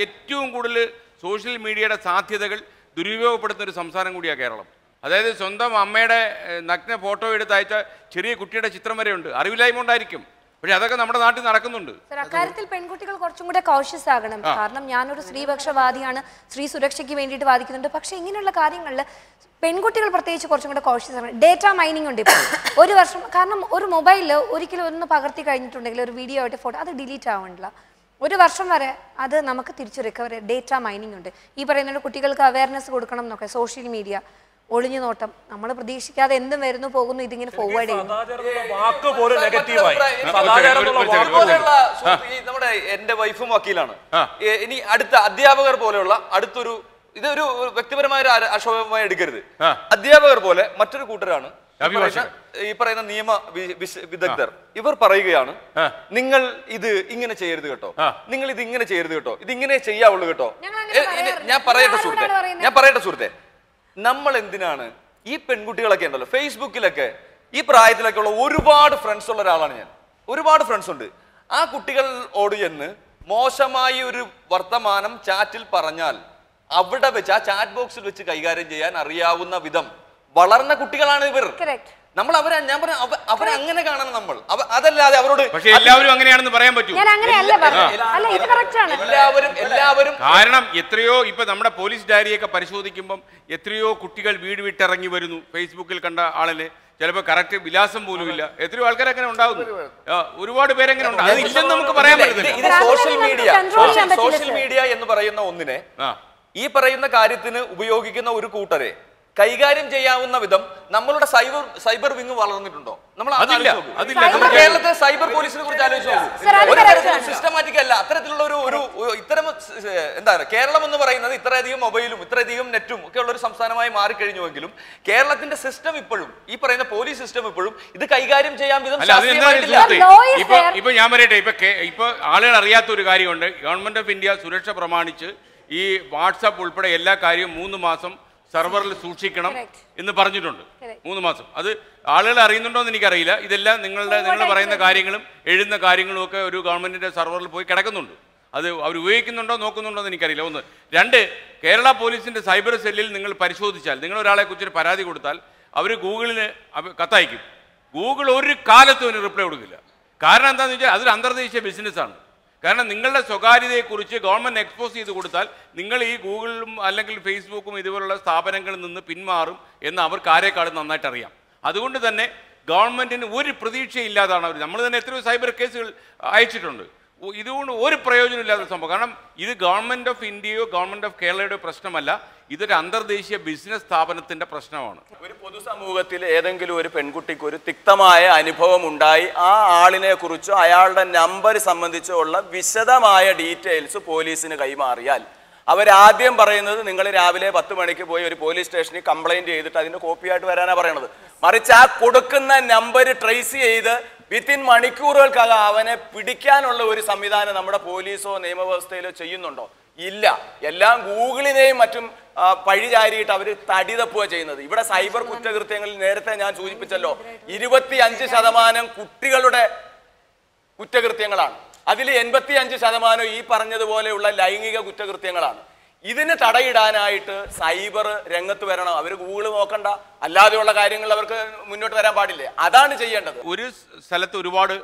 ഏറ്റവും കൂടുതൽ സോഷ്യൽ മീഡിയയുടെ സാധ്യതകൾ ദുരുപയോഗപ്പെടുത്തുന്ന ഒരു സംസ്ഥാനം കൂടിയാണ് കേരളം. അതായത് സ്വന്തം അമ്മയുടെ നഗ്ന ഫോട്ടോ എടുത്ത് അയച്ച ചെറിയ കുട്ടിയുടെ ചിത്രം വരെ ഉണ്ട്. അറിവില്ലായ്മ ഉണ്ടായിരിക്കും, പക്ഷെ അതൊക്കെ നമ്മുടെ നാട്ടിൽ നടക്കുന്നുണ്ട്. അക്കാര്യത്തിൽ പെൺകുട്ടികൾ കുറച്ചും കൂടെ കോഷ്യസ് ആകണം. കാരണം ഞാനൊരു സ്ത്രീപക്ഷവാദിയാണ്, സ്ത്രീ സുരക്ഷയ്ക്ക് വേണ്ടിയിട്ട് വാദിക്കുന്നുണ്ട്. പക്ഷെ ഇങ്ങനെയുള്ള കാര്യങ്ങളിൽ പെൺകുട്ടികൾ പ്രത്യേകിച്ച് കുറച്ചും കൂടെ കോഷ്യസ് ആകണം. ഡേറ്റ മൈനിങ് ഉണ്ട് ഇപ്പോൾ ഒരു വർഷം. കാരണം ഒരു മൊബൈലിൽ ഒരിക്കലും ഒന്ന് പകർത്തി കഴിഞ്ഞിട്ടുണ്ടെങ്കിൽ ഒരു വീഡിയോ ആയിട്ട് ഫോട്ടോ അത് ഡിലീറ്റ് ആവണില്ല. ഒരു വർഷം വരെ അത് നമുക്ക് തിരിച്ച് റിക്കവർ ചെയ്യാം. ഡേറ്റ മൈനിങ് ഉണ്ട്. ഈ പറയുന്ന കുട്ടികൾക്ക് അവയർനെസ് കൊടുക്കണം എന്നൊക്കെ. സോഷ്യൽ മീഡിയ ഒളിഞ്ഞു നോട്ടം, നമ്മൾ പ്രതീക്ഷിക്കാതെ എന്തും വരുന്നു പോകുന്നു, ഇതിങ്ങനെ ഫോർവേഡ് ചെയ്യും. നമ്മുടെ എന്റെ വൈഫും വക്കീലാണ്. ഇനി അടുത്ത അധ്യാപകർ പോലെയുള്ള അടുത്തൊരു, ഇതൊരു വ്യക്തിപരമായ ഒരു അക്ഷോഭമായി എടുക്കരുത്, അധ്യാപകർ പോലെ മറ്റൊരു കൂട്ടരാണ് ഈ പറയുന്ന നിയമ വിദഗ്ധർ. ഇവർ പറയുകയാണ്, നിങ്ങൾ ഇത് ഇങ്ങനെ ചെയ്യരുത് കേട്ടോ, നിങ്ങൾ ഇത് ഇങ്ങനെ ചെയ്യരുത് കേട്ടോ, ഇതിങ്ങനെ ചെയ്യാവുള്ളൂ കേട്ടോ. ഞാൻ പറയട്ടെ സുഹൃത്തെ, നമ്മൾ എന്തിനാണ് ഈ പെൺകുട്ടികളൊക്കെ ഉണ്ടല്ലോ ഫേസ്ബുക്കിലൊക്കെ ഈ പ്രായത്തിലൊക്കെ ഉള്ള ഒരുപാട് ഫ്രണ്ട്സ് ഉള്ള ഒരാളാണ് ഞാൻ. ഒരുപാട് ഫ്രണ്ട്സ് ഉണ്ട്. ആ കുട്ടികളോട് എന്ന് മോശമായ ഒരു വർത്തമാനം ചാറ്റിൽ പറഞ്ഞാൽ അവിടെ വെച്ച് ആ ചാറ്റ് ബോക്സിൽ വെച്ച് കൈകാര്യം ചെയ്യാൻ അറിയാവുന്ന വിധം വളർന്ന കുട്ടികളാണ് ഇവർ. നമ്മൾ അവരെ, ഞാൻ പറഞ്ഞ അവരെ അങ്ങനെ കാണണം നമ്മൾ. അതല്ലാതെ അവരോട് എല്ലാവരും അങ്ങനെയാണെന്ന് പറയാൻ പറ്റും. എല്ലാവരും കാരണം എത്രയോ ഇപ്പൊ നമ്മുടെ പോലീസ് ഡയറിയൊക്കെ പരിശോധിക്കുമ്പം എത്രയോ കുട്ടികൾ വീട് വിട്ടിറങ്ങി വരുന്നു. ഫേസ്ബുക്കിൽ കണ്ട ആളിനെ ചിലപ്പോൾ കറക്റ്റ് വിലാസം പോലും ഇല്ല. എത്രയോ ആൾക്കാർ അങ്ങനെ ഉണ്ടാകുന്നു. ഒരുപാട് പേരെങ്ങനെ ഉണ്ടാകും നമുക്ക് പറയാൻ പറ്റുന്നില്ല. സോഷ്യൽ മീഡിയ എന്ന് പറയുന്ന ഒന്നിനെ, ഈ പറയുന്ന കാര്യത്തിന് ഉപയോഗിക്കുന്ന ഒരു കൂട്ടരെ കൈകാര്യം ചെയ്യാവുന്ന വിധം നമ്മളുടെ സൈബർ വിങ് വളർന്നിട്ടുണ്ടോ? നമ്മൾ കേരളത്തെ സൈബർ പോലീസിനെ കുറിച്ച് ആലോചിച്ചു സിസ്റ്റമാറ്റിക് അല്ല. അത്തരത്തിലുള്ള ഒരു ഇത്തരം എന്താ പറയുക, കേരളം എന്ന് പറയുന്നത് ഇത്രയധികം മൊബൈലും ഇത്രയധികം നെറ്റും ഒക്കെ ഉള്ള ഒരു സംസ്ഥാനമായി മാറിക്കഴിഞ്ഞുവെങ്കിലും കേരളത്തിന്റെ സിസ്റ്റം ഇപ്പോഴും, ഈ പറയുന്ന പോലീസ് സിസ്റ്റം ഇപ്പോഴും ഇത് കൈകാര്യം ചെയ്യാൻ വിധം. ഇപ്പൊ ഞാൻ പറയട്ടെ, ഇപ്പൊ ആളുകൾ അറിയാത്ത ഒരു കാര്യമുണ്ട്. ഗവൺമെന്റ് ഓഫ് ഇന്ത്യ സുരക്ഷ പ്രമാണിച്ച് ഈ വാട്സാപ്പ് ഉൾപ്പെടെ എല്ലാ കാര്യവും 3 മാസം സെർവറിൽ സൂക്ഷിക്കണം എന്ന് പറഞ്ഞിട്ടുണ്ട്. 3 മാസം. അത് ആളുകൾ അറിയുന്നുണ്ടോ എന്ന് എനിക്കറിയില്ല. ഇതെല്ലാം നിങ്ങൾ പറയുന്ന കാര്യങ്ങളും എഴുതുന്ന കാര്യങ്ങളും ഒക്കെ ഒരു ഗവൺമെന്റിന്റെ സെർവറിൽ പോയി കിടക്കുന്നുണ്ട്. അത് അവർ ഉപയോഗിക്കുന്നുണ്ടോ നോക്കുന്നുണ്ടോ എന്ന് എനിക്കറിയില്ല. 1. 2, കേരള പോലീസിന്റെ സൈബർ സെല്ലിൽ നിങ്ങൾ പരിശോധിച്ചാൽ, നിങ്ങൾ ഒരാളെ കുറിച്ച് പരാതി കൊടുത്താൽ അവർ ഗൂഗിളിന് കത്തയക്കും. ഗൂഗിൾ ഒരു കാലത്തും അതിന് റിപ്ലൈ കൊടുക്കില്ല. കാരണം എന്താണെന്ന് വെച്ചാൽ അതൊരു അന്തർദേശീയ ബിസിനസ്സാണ്. കാരണം നിങ്ങളുടെ സ്വകാര്യതയെക്കുറിച്ച് ഗവൺമെൻറ് എക്സ്പോസ് ചെയ്ത് കൊടുത്താൽ നിങ്ങൾ ഈ ഗൂഗിളും അല്ലെങ്കിൽ ഫേസ്ബുക്കും ഇതുപോലുള്ള സ്ഥാപനങ്ങളിൽ നിന്ന് പിന്മാറും എന്ന് അവർക്ക് ആരെക്കാളും നന്നായിട്ട് അറിയാം. അതുകൊണ്ട് തന്നെ ഗവൺമെൻറ്റിന് ഒരു പ്രതീക്ഷയില്ലാതാണ് അവർ. നമ്മൾ തന്നെ എത്രയോ സൈബർ കേസുകൾ അയച്ചിട്ടുണ്ട്. ഇതുകൊണ്ട് ഒരു പ്രയോജനമില്ലാത്ത സംഭവം. കാരണം ഇത് ഗവൺമെൻറ് ഓഫ് ഇന്ത്യയോ ഗവൺമെൻറ് ഓഫ് കേരളയുടെ പ്രശ്നമല്ല, ഇതൊരു അന്തർദേശീയ ബിസിനസ് സ്ഥാപനത്തിൻ്റെ പ്രശ്നമാണ്. ഒരു പൊതുസമൂഹത്തിൽ ഏതെങ്കിലും ഒരു പെൺകുട്ടിക്ക് ഒരു തിക്തമായ അനുഭവം ഉണ്ടായി, ആ ആളിനെ കുറിച്ചോ അയാളുടെ നമ്പർ സംബന്ധിച്ചോ ഉള്ള വിശദമായ ഡീറ്റെയിൽസ് പോലീസിന് കൈമാറിയാൽ അവരാദ്യം പറയുന്നത് നിങ്ങൾ രാവിലെ 10 മണിക്ക് പോയി ഒരു പോലീസ് സ്റ്റേഷനിൽ കംപ്ലൈൻറ്റ് ചെയ്തിട്ട് അതിൻ്റെ കോപ്പിയായിട്ട് വരാനാണ് പറയണത്. മറിച്ച് ആ കൊടുക്കുന്ന നമ്പർ ട്രേസ് ചെയ്ത് വിത്തിൻ മണിക്കൂറുകൾക്കകം അവനെ പിടിക്കാനുള്ള ഒരു സംവിധാനം നമ്മുടെ പോലീസോ നിയമവ്യവസ്ഥയിലോ ചെയ്യുന്നുണ്ടോ? ഇല്ല. എല്ലാം ഗൂഗിളിനെയും മറ്റും പഴിചാരിയിട്ട് അവർ തടിതപ്പുക ചെയ്യുന്നത്. ഇവിടെ സൈബർ കുറ്റകൃത്യങ്ങളിൽ നേരത്തെ ഞാൻ സൂചിപ്പിച്ചല്ലോ 25% കുട്ടികളുടെ കുറ്റകൃത്യങ്ങളാണ്. അതിൽ 85% ഈ പറഞ്ഞതുപോലെയുള്ള ലൈംഗിക കുറ്റകൃത്യങ്ങളാണ്. ഇതിനെ തടയിടാനായിട്ട് സൈബർ രംഗത്ത് വരണം. അവർ ഗൂഗിൾ നോക്കണ്ട, അല്ലാതെയുള്ള കാര്യങ്ങൾ അവർക്ക് മുന്നോട്ട് വരാൻ പാടില്ല. അതാണ് ചെയ്യേണ്ടത്. ഒരു സ്ഥലത്ത് ഒരുപാട്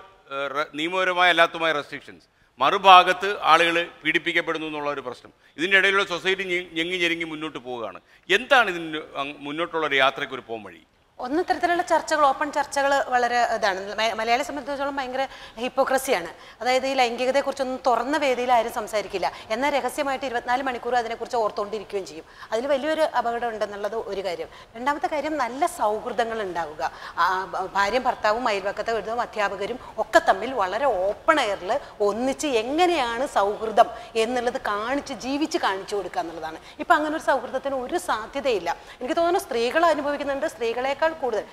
നിയമപരമായ അല്ലാത്തതുമായ റെസ്ട്രിക്ഷൻസ്, മറുഭാഗത്ത് ആളുകൾ പീഡിപ്പിക്കപ്പെടുന്നു എന്നുള്ള ഒരു പ്രശ്നം. ഇതിൻ്റെ ഇടയിലുള്ള സൊസൈറ്റി ഞെങ്ങി ഞെരുങ്ങി മുന്നോട്ട് പോവുകയാണ്. എന്താണ് ഇതിന് മുന്നോട്ടുള്ള ഒരു യാത്രയ്ക്ക് ഒരു പോം വഴി? ഒന്ന്, ഇത്തരത്തിലുള്ള ചർച്ചകൾ, ഓപ്പൺ ചർച്ചകൾ വളരെ ഇതാണ്. മലയാളിയെ സംബന്ധിച്ചിടത്തോളം ഭയങ്കര ഹിപ്പോക്രസിയാണ്. അതായത് ഈ ലൈംഗികതയെക്കുറിച്ചൊന്നും തുറന്ന വേദിയിൽ ആരും സംസാരിക്കില്ല, എന്നാൽ രഹസ്യമായിട്ട് 24 മണിക്കൂർ അതിനെക്കുറിച്ച് ഓർത്തുകൊണ്ടിരിക്കുകയും ചെയ്യും. അതിൽ വലിയൊരു അപകടം ഉണ്ടെന്നുള്ളത് ഒരു കാര്യം. രണ്ടാമത്തെ കാര്യം, നല്ല സൗഹൃദങ്ങൾ ഉണ്ടാവുക. ഭാര്യയും ഭർത്താവും അയൽവക്കത്തെ എഴുതും അധ്യാപകരും ഒക്കെ തമ്മിൽ വളരെ ഓപ്പൺ എയറിൽ ഒന്നിച്ച് എങ്ങനെയാണ് സൗഹൃദം എന്നുള്ളത് കാണിച്ചു കൊടുക്കുക എന്നുള്ളതാണ്. ഇപ്പം അങ്ങനെ ഒരു സൗഹൃദത്തിന് ഒരു സാധ്യതയില്ല. എനിക്ക് തോന്നുന്നു സ്ത്രീകൾ അനുഭവിക്കുന്നുണ്ട്, സ്ത്രീകളെക്കാൾ കൂടുതൽ.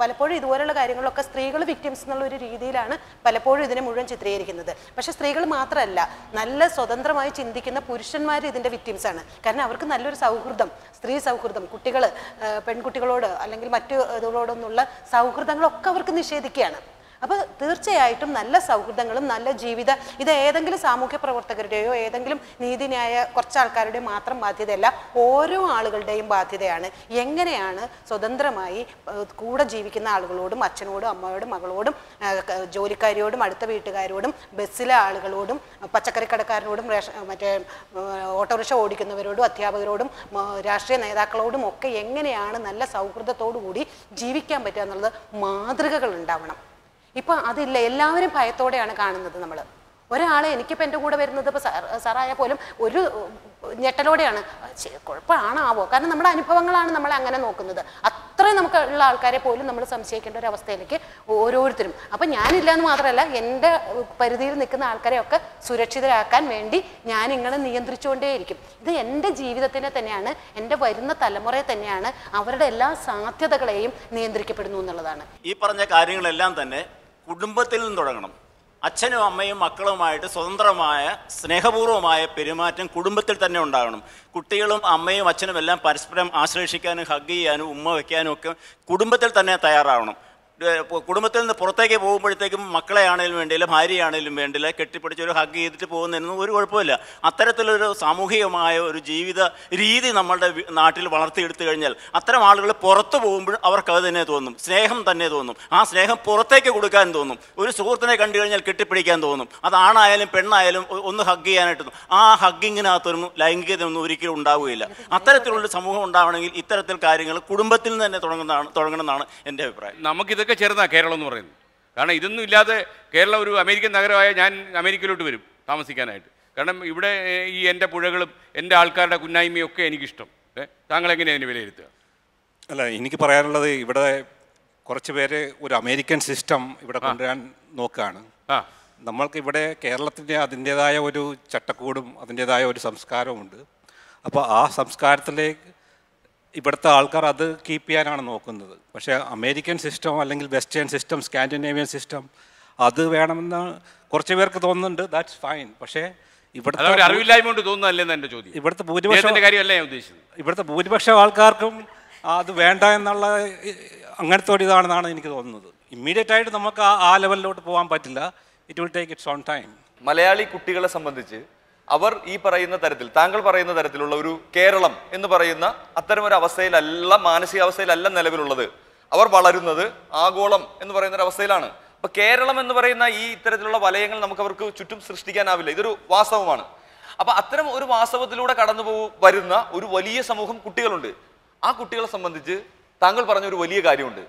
പലപ്പോഴും ഇതുപോലെയുള്ള കാര്യങ്ങളൊക്കെ സ്ത്രീകൾ വിക്ടിംസ് എന്നുള്ള ഒരു രീതിയിലാണ് പലപ്പോഴും ഇതിനെ മുഴുവൻ ചിത്രീകരിക്കുന്നത്. പക്ഷേ സ്ത്രീകൾ മാത്രമല്ല, നല്ല സ്വതന്ത്രമായി ചിന്തിക്കുന്ന പുരുഷന്മാർ ഇതിൻ്റെ വിക്ടിംസ് ആണ്. കാരണം അവർക്ക് നല്ലൊരു സൗഹൃദം, സ്ത്രീ സൗഹൃദം, കുട്ടികൾ പെൺകുട്ടികളോട് അല്ലെങ്കിൽ മറ്റു ഇതുകളോടൊന്നുള്ള സൗഹൃദങ്ങളൊക്കെ അവർക്ക് നിഷേധിക്കുകയാണ്. അപ്പോൾ തീർച്ചയായിട്ടും നല്ല സൗഹൃദങ്ങളും നല്ല ജീവിത ഇത് ഏതെങ്കിലും സാമൂഹ്യ പ്രവർത്തകരുടെയോ ഏതെങ്കിലും നീതിന്യായ കുറച്ച് ആൾക്കാരുടെയോ മാത്രം ബാധ്യതയല്ല, ഓരോ ആളുകളുടെയും ബാധ്യതയാണ്. എങ്ങനെയാണ് സ്വതന്ത്രമായി കൂടെ ജീവിക്കുന്ന ആളുകളോടും, അച്ഛനോടും അമ്മയോടും മകളോടും ജോലിക്കാരിയോടും അടുത്ത വീട്ടുകാരോടും ബസ്സിലെ ആളുകളോടും പച്ചക്കറിക്കടക്കാരനോടും മറ്റേ ഓട്ടോറിക്ഷ ഓടിക്കുന്നവരോടും അധ്യാപകരോടും രാഷ്ട്രീയ നേതാക്കളോടും ഒക്കെ എങ്ങനെയാണ് നല്ല സൗഹൃദത്തോടുകൂടി ജീവിക്കാൻ പറ്റുക എന്നുള്ളത് മാതൃകകൾ ഉണ്ടാവണം. ഇപ്പം അതില്ല, എല്ലാവരും ഭയത്തോടെയാണ് കാണുന്നത്. നമ്മൾ ഒരാളെ, എനിക്കിപ്പോൾ എൻ്റെ കൂടെ വരുന്നത് ഇപ്പോൾ സാറായാൽ പോലും ഒരു ഞെട്ടലോടെയാണ്, കുഴപ്പമാണാവോ. കാരണം നമ്മുടെ അനുഭവങ്ങളാണ് നമ്മളെ അങ്ങനെ നോക്കുന്നത്. അത്രയും നമുക്കുള്ള ആൾക്കാരെ പോലും നമ്മൾ സംശയിക്കേണ്ട ഒരു അവസ്ഥയിലേക്ക് ഓരോരുത്തരും. അപ്പം ഞാനില്ലാന്ന് മാത്രമല്ല, എൻ്റെ പരിധിയിൽ നിൽക്കുന്ന ആൾക്കാരെയൊക്കെ സുരക്ഷിതരാക്കാൻ വേണ്ടി ഞാൻ ഇങ്ങനെ നിയന്ത്രിച്ചുകൊണ്ടേയിരിക്കും. ഇത് എൻ്റെ ജീവിതത്തിനെ തന്നെയാണ്, എൻ്റെ വരുന്ന തലമുറയെ തന്നെയാണ്, അവരുടെ എല്ലാ സാധ്യതകളെയും നിയന്ത്രിക്കപ്പെടുന്നു എന്നുള്ളതാണ്. ഈ പറഞ്ഞ കാര്യങ്ങളെല്ലാം തന്നെ കുടുംബത്തിൽ നിന്ന് തുടങ്ങണം. അച്ഛനും അമ്മയും മക്കളുമായിട്ട് സ്വതന്ത്രമായ സ്നേഹപൂർവമായ പെരുമാറ്റം കുടുംബത്തിൽ തന്നെ ഉണ്ടാകണം. കുട്ടികളും അമ്മയും അച്ഛനും എല്ലാം പരസ്പരം ആശ്ലേഷിക്കാനും ഹഗ് ചെയ്യാനും ഉമ്മ വയ്ക്കാനും ഒക്കെ കുടുംബത്തിൽ തന്നെ തയ്യാറാവണം. കുടുംബത്തിൽ നിന്ന് പുറത്തേക്ക് പോകുമ്പോഴത്തേക്കും മക്കളെ ആണെങ്കിലും വേണ്ടിയില്ല, ഭാര്യയാണെങ്കിലും വേണ്ടിയില്ല, കെട്ടിപ്പിടിച്ച് ഒരു ഹഗ് ചെയ്തിട്ട് പോകുന്നതിനൊന്നും ഒരു കുഴപ്പമില്ല. അത്തരത്തിലൊരു സാമൂഹികമായ ഒരു ജീവിത രീതി നമ്മളുടെ നാട്ടിൽ വളർത്തിയെടുത്തു കഴിഞ്ഞാൽ അത്തരം ആളുകൾ പുറത്തു പോകുമ്പോൾ അവർക്കത് തന്നെ തോന്നും, സ്നേഹം തന്നെ തോന്നും. ആ സ്നേഹം പുറത്തേക്ക് കൊടുക്കാൻ തോന്നും. ഒരു സുഹൃത്തിനെ കണ്ടു കഴിഞ്ഞാൽ കെട്ടിപ്പിടിക്കാൻ തോന്നും. അതാണായാലും പെണ്ണായാലും ഒന്ന് ഹഗ് ചെയ്യാനായിട്ട് തോന്നും. ആ ഹഗ്ഗിങ്ങിനകത്തൊന്നും ലൈംഗികത ഒന്നും ഒരിക്കലും ഉണ്ടാവുകയില്ല. അത്തരത്തിലുള്ളൊരു സമൂഹം ഉണ്ടാവണമെങ്കിൽ ഇത്തരത്തിൽ കാര്യങ്ങൾ കുടുംബത്തിൽ നിന്ന് തന്നെ തുടങ്ങണമെന്നാണ് എൻ്റെ അഭിപ്രായം. നമുക്കിതൊക്കെ ചേർന്ന കേരളം എന്ന് പറയുന്നത്. കാരണം ഇതൊന്നും ഇല്ലാതെ കേരളം ഒരു അമേരിക്കൻ നഗരമായ ഞാൻ അമേരിക്കയിലോട്ട് വരും താമസിക്കാനായിട്ട്. കാരണം ഇവിടെ ഈ എൻ്റെ പുഴകളും എൻ്റെ ആൾക്കാരുടെ കുന്നായ്മയും ഒക്കെ എനിക്കിഷ്ടം. താങ്കൾ എങ്ങനെയാണ് അതിന് വിലയിരുത്തുക? അല്ല, എനിക്ക് പറയാനുള്ളത് ഇവിടെ കുറച്ച് പേര് ഒരു അമേരിക്കൻ സിസ്റ്റം ഇവിടെ കൊണ്ടുവരാൻ നോക്കുകയാണ്. നമ്മൾക്ക് ഇവിടെ കേരളത്തിൻ്റെ അതിൻ്റേതായ ഒരു ചട്ടക്കൂടും അതിൻ്റേതായ ഒരു സംസ്കാരവുമുണ്ട്. അപ്പോൾ ആ സംസ്കാരത്തിലേക്ക് ഇവിടുത്തെ ആൾക്കാർ അത് കീപ്പ് ചെയ്യാനാണ് നോക്കുന്നത്. പക്ഷേ അമേരിക്കൻ സിസ്റ്റം അല്ലെങ്കിൽ വെസ്റ്റേൺ സിസ്റ്റം, സ്കാൻഡിനേവിയൻ സിസ്റ്റം അത് വേണമെന്ന് കുറച്ച് പേർക്ക് തോന്നുന്നുണ്ട്. That's fine. പക്ഷേ ഇവിടുത്തെ ഭൂരിപക്ഷം ആൾക്കാർക്കും അത് വേണ്ട എന്നുള്ള അങ്ങനത്തെ ഒരു ഇതാണെന്നാണ് എനിക്ക് തോന്നുന്നത്. ഇമ്മീഡിയറ്റ് ആയിട്ട് നമുക്ക് ആ ലെവലിലോട്ട് പോകാൻ പറ്റില്ല. It will take its on time. Malayali കുട്ടികളെ സംബന്ധിച്ച് അവർ ഈ പറയുന്ന തരത്തിൽ, താങ്കൾ പറയുന്ന തരത്തിലുള്ള ഒരു കേരളം എന്ന് പറയുന്ന അത്തരമൊരു അവസ്ഥയിലല്ല, മാനസികാവസ്ഥയിലല്ല നിലവിലുള്ളത്. അവർ വളരുന്നത് ആഗോളം എന്ന് പറയുന്ന ഒരു അവസ്ഥയിലാണ്. അപ്പൊ കേരളം എന്ന് പറയുന്ന ഈ ഇത്തരത്തിലുള്ള വലയങ്ങൾ നമുക്ക് അവർക്ക് ചുറ്റും സൃഷ്ടിക്കാനാവില്ല. ഇതൊരു വാസ്തവമാണ്. അപ്പൊ അത്തരം ഒരു വാസ്തവത്തിലൂടെ കടന്നു വരുന്ന ഒരു വലിയ സമൂഹം കുട്ടികളുണ്ട്. ആ കുട്ടികളെ സംബന്ധിച്ച് താങ്കൾ പറഞ്ഞ ഒരു വലിയ കാര്യമുണ്ട്.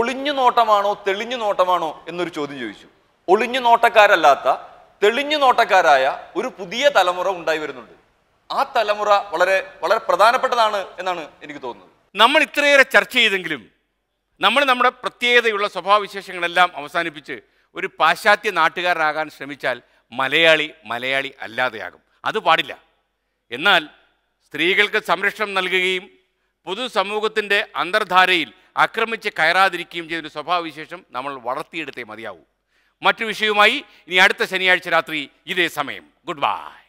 ഒളിഞ്ഞു നോട്ടമാണോ തെളിഞ്ഞു നോട്ടമാണോ എന്നൊരു ചോദ്യം ചോദിച്ചു. ഒളിഞ്ഞു നോട്ടക്കാരല്ലാത്ത തെളിഞ്ഞു നോട്ടക്കാരായ ഒരു പുതിയ തലമുറ ഉണ്ടായി വരുന്നുണ്ട്. ആ തലമുറ വളരെ വളരെ പ്രധാനപ്പെട്ടതാണ് എന്നാണ് എനിക്ക് തോന്നുന്നത്. നമ്മൾ ഇത്രയേറെ ചർച്ച ചെയ്തെങ്കിലും നമ്മൾ നമ്മുടെ പ്രത്യേകതയുള്ള സ്വഭാവവിശേഷങ്ങളെല്ലാം അവസാനിപ്പിച്ച് ഒരു പാശ്ചാത്യ നാട്ടുകാരനാകാൻ ശ്രമിച്ചാൽ മലയാളി അല്ലാതെയാകും. അത് പാടില്ല. എന്നാൽ സ്ത്രീകൾക്ക് സംരക്ഷണം നൽകുകയും പൊതുസമൂഹത്തിൻ്റെ അന്തർധാരയിൽ ആക്രമിച്ച് കയറാതിരിക്കുകയും ചെയ്തൊരു സ്വഭാവവിശേഷം നമ്മൾ വളർത്തിയെടുത്തേ മതിയാവൂ. മറ്റു വിഷയവുമായി ഇനി അടുത്ത ശനിയാഴ്ച രാത്രി ഇതേ സമയം. Good bye.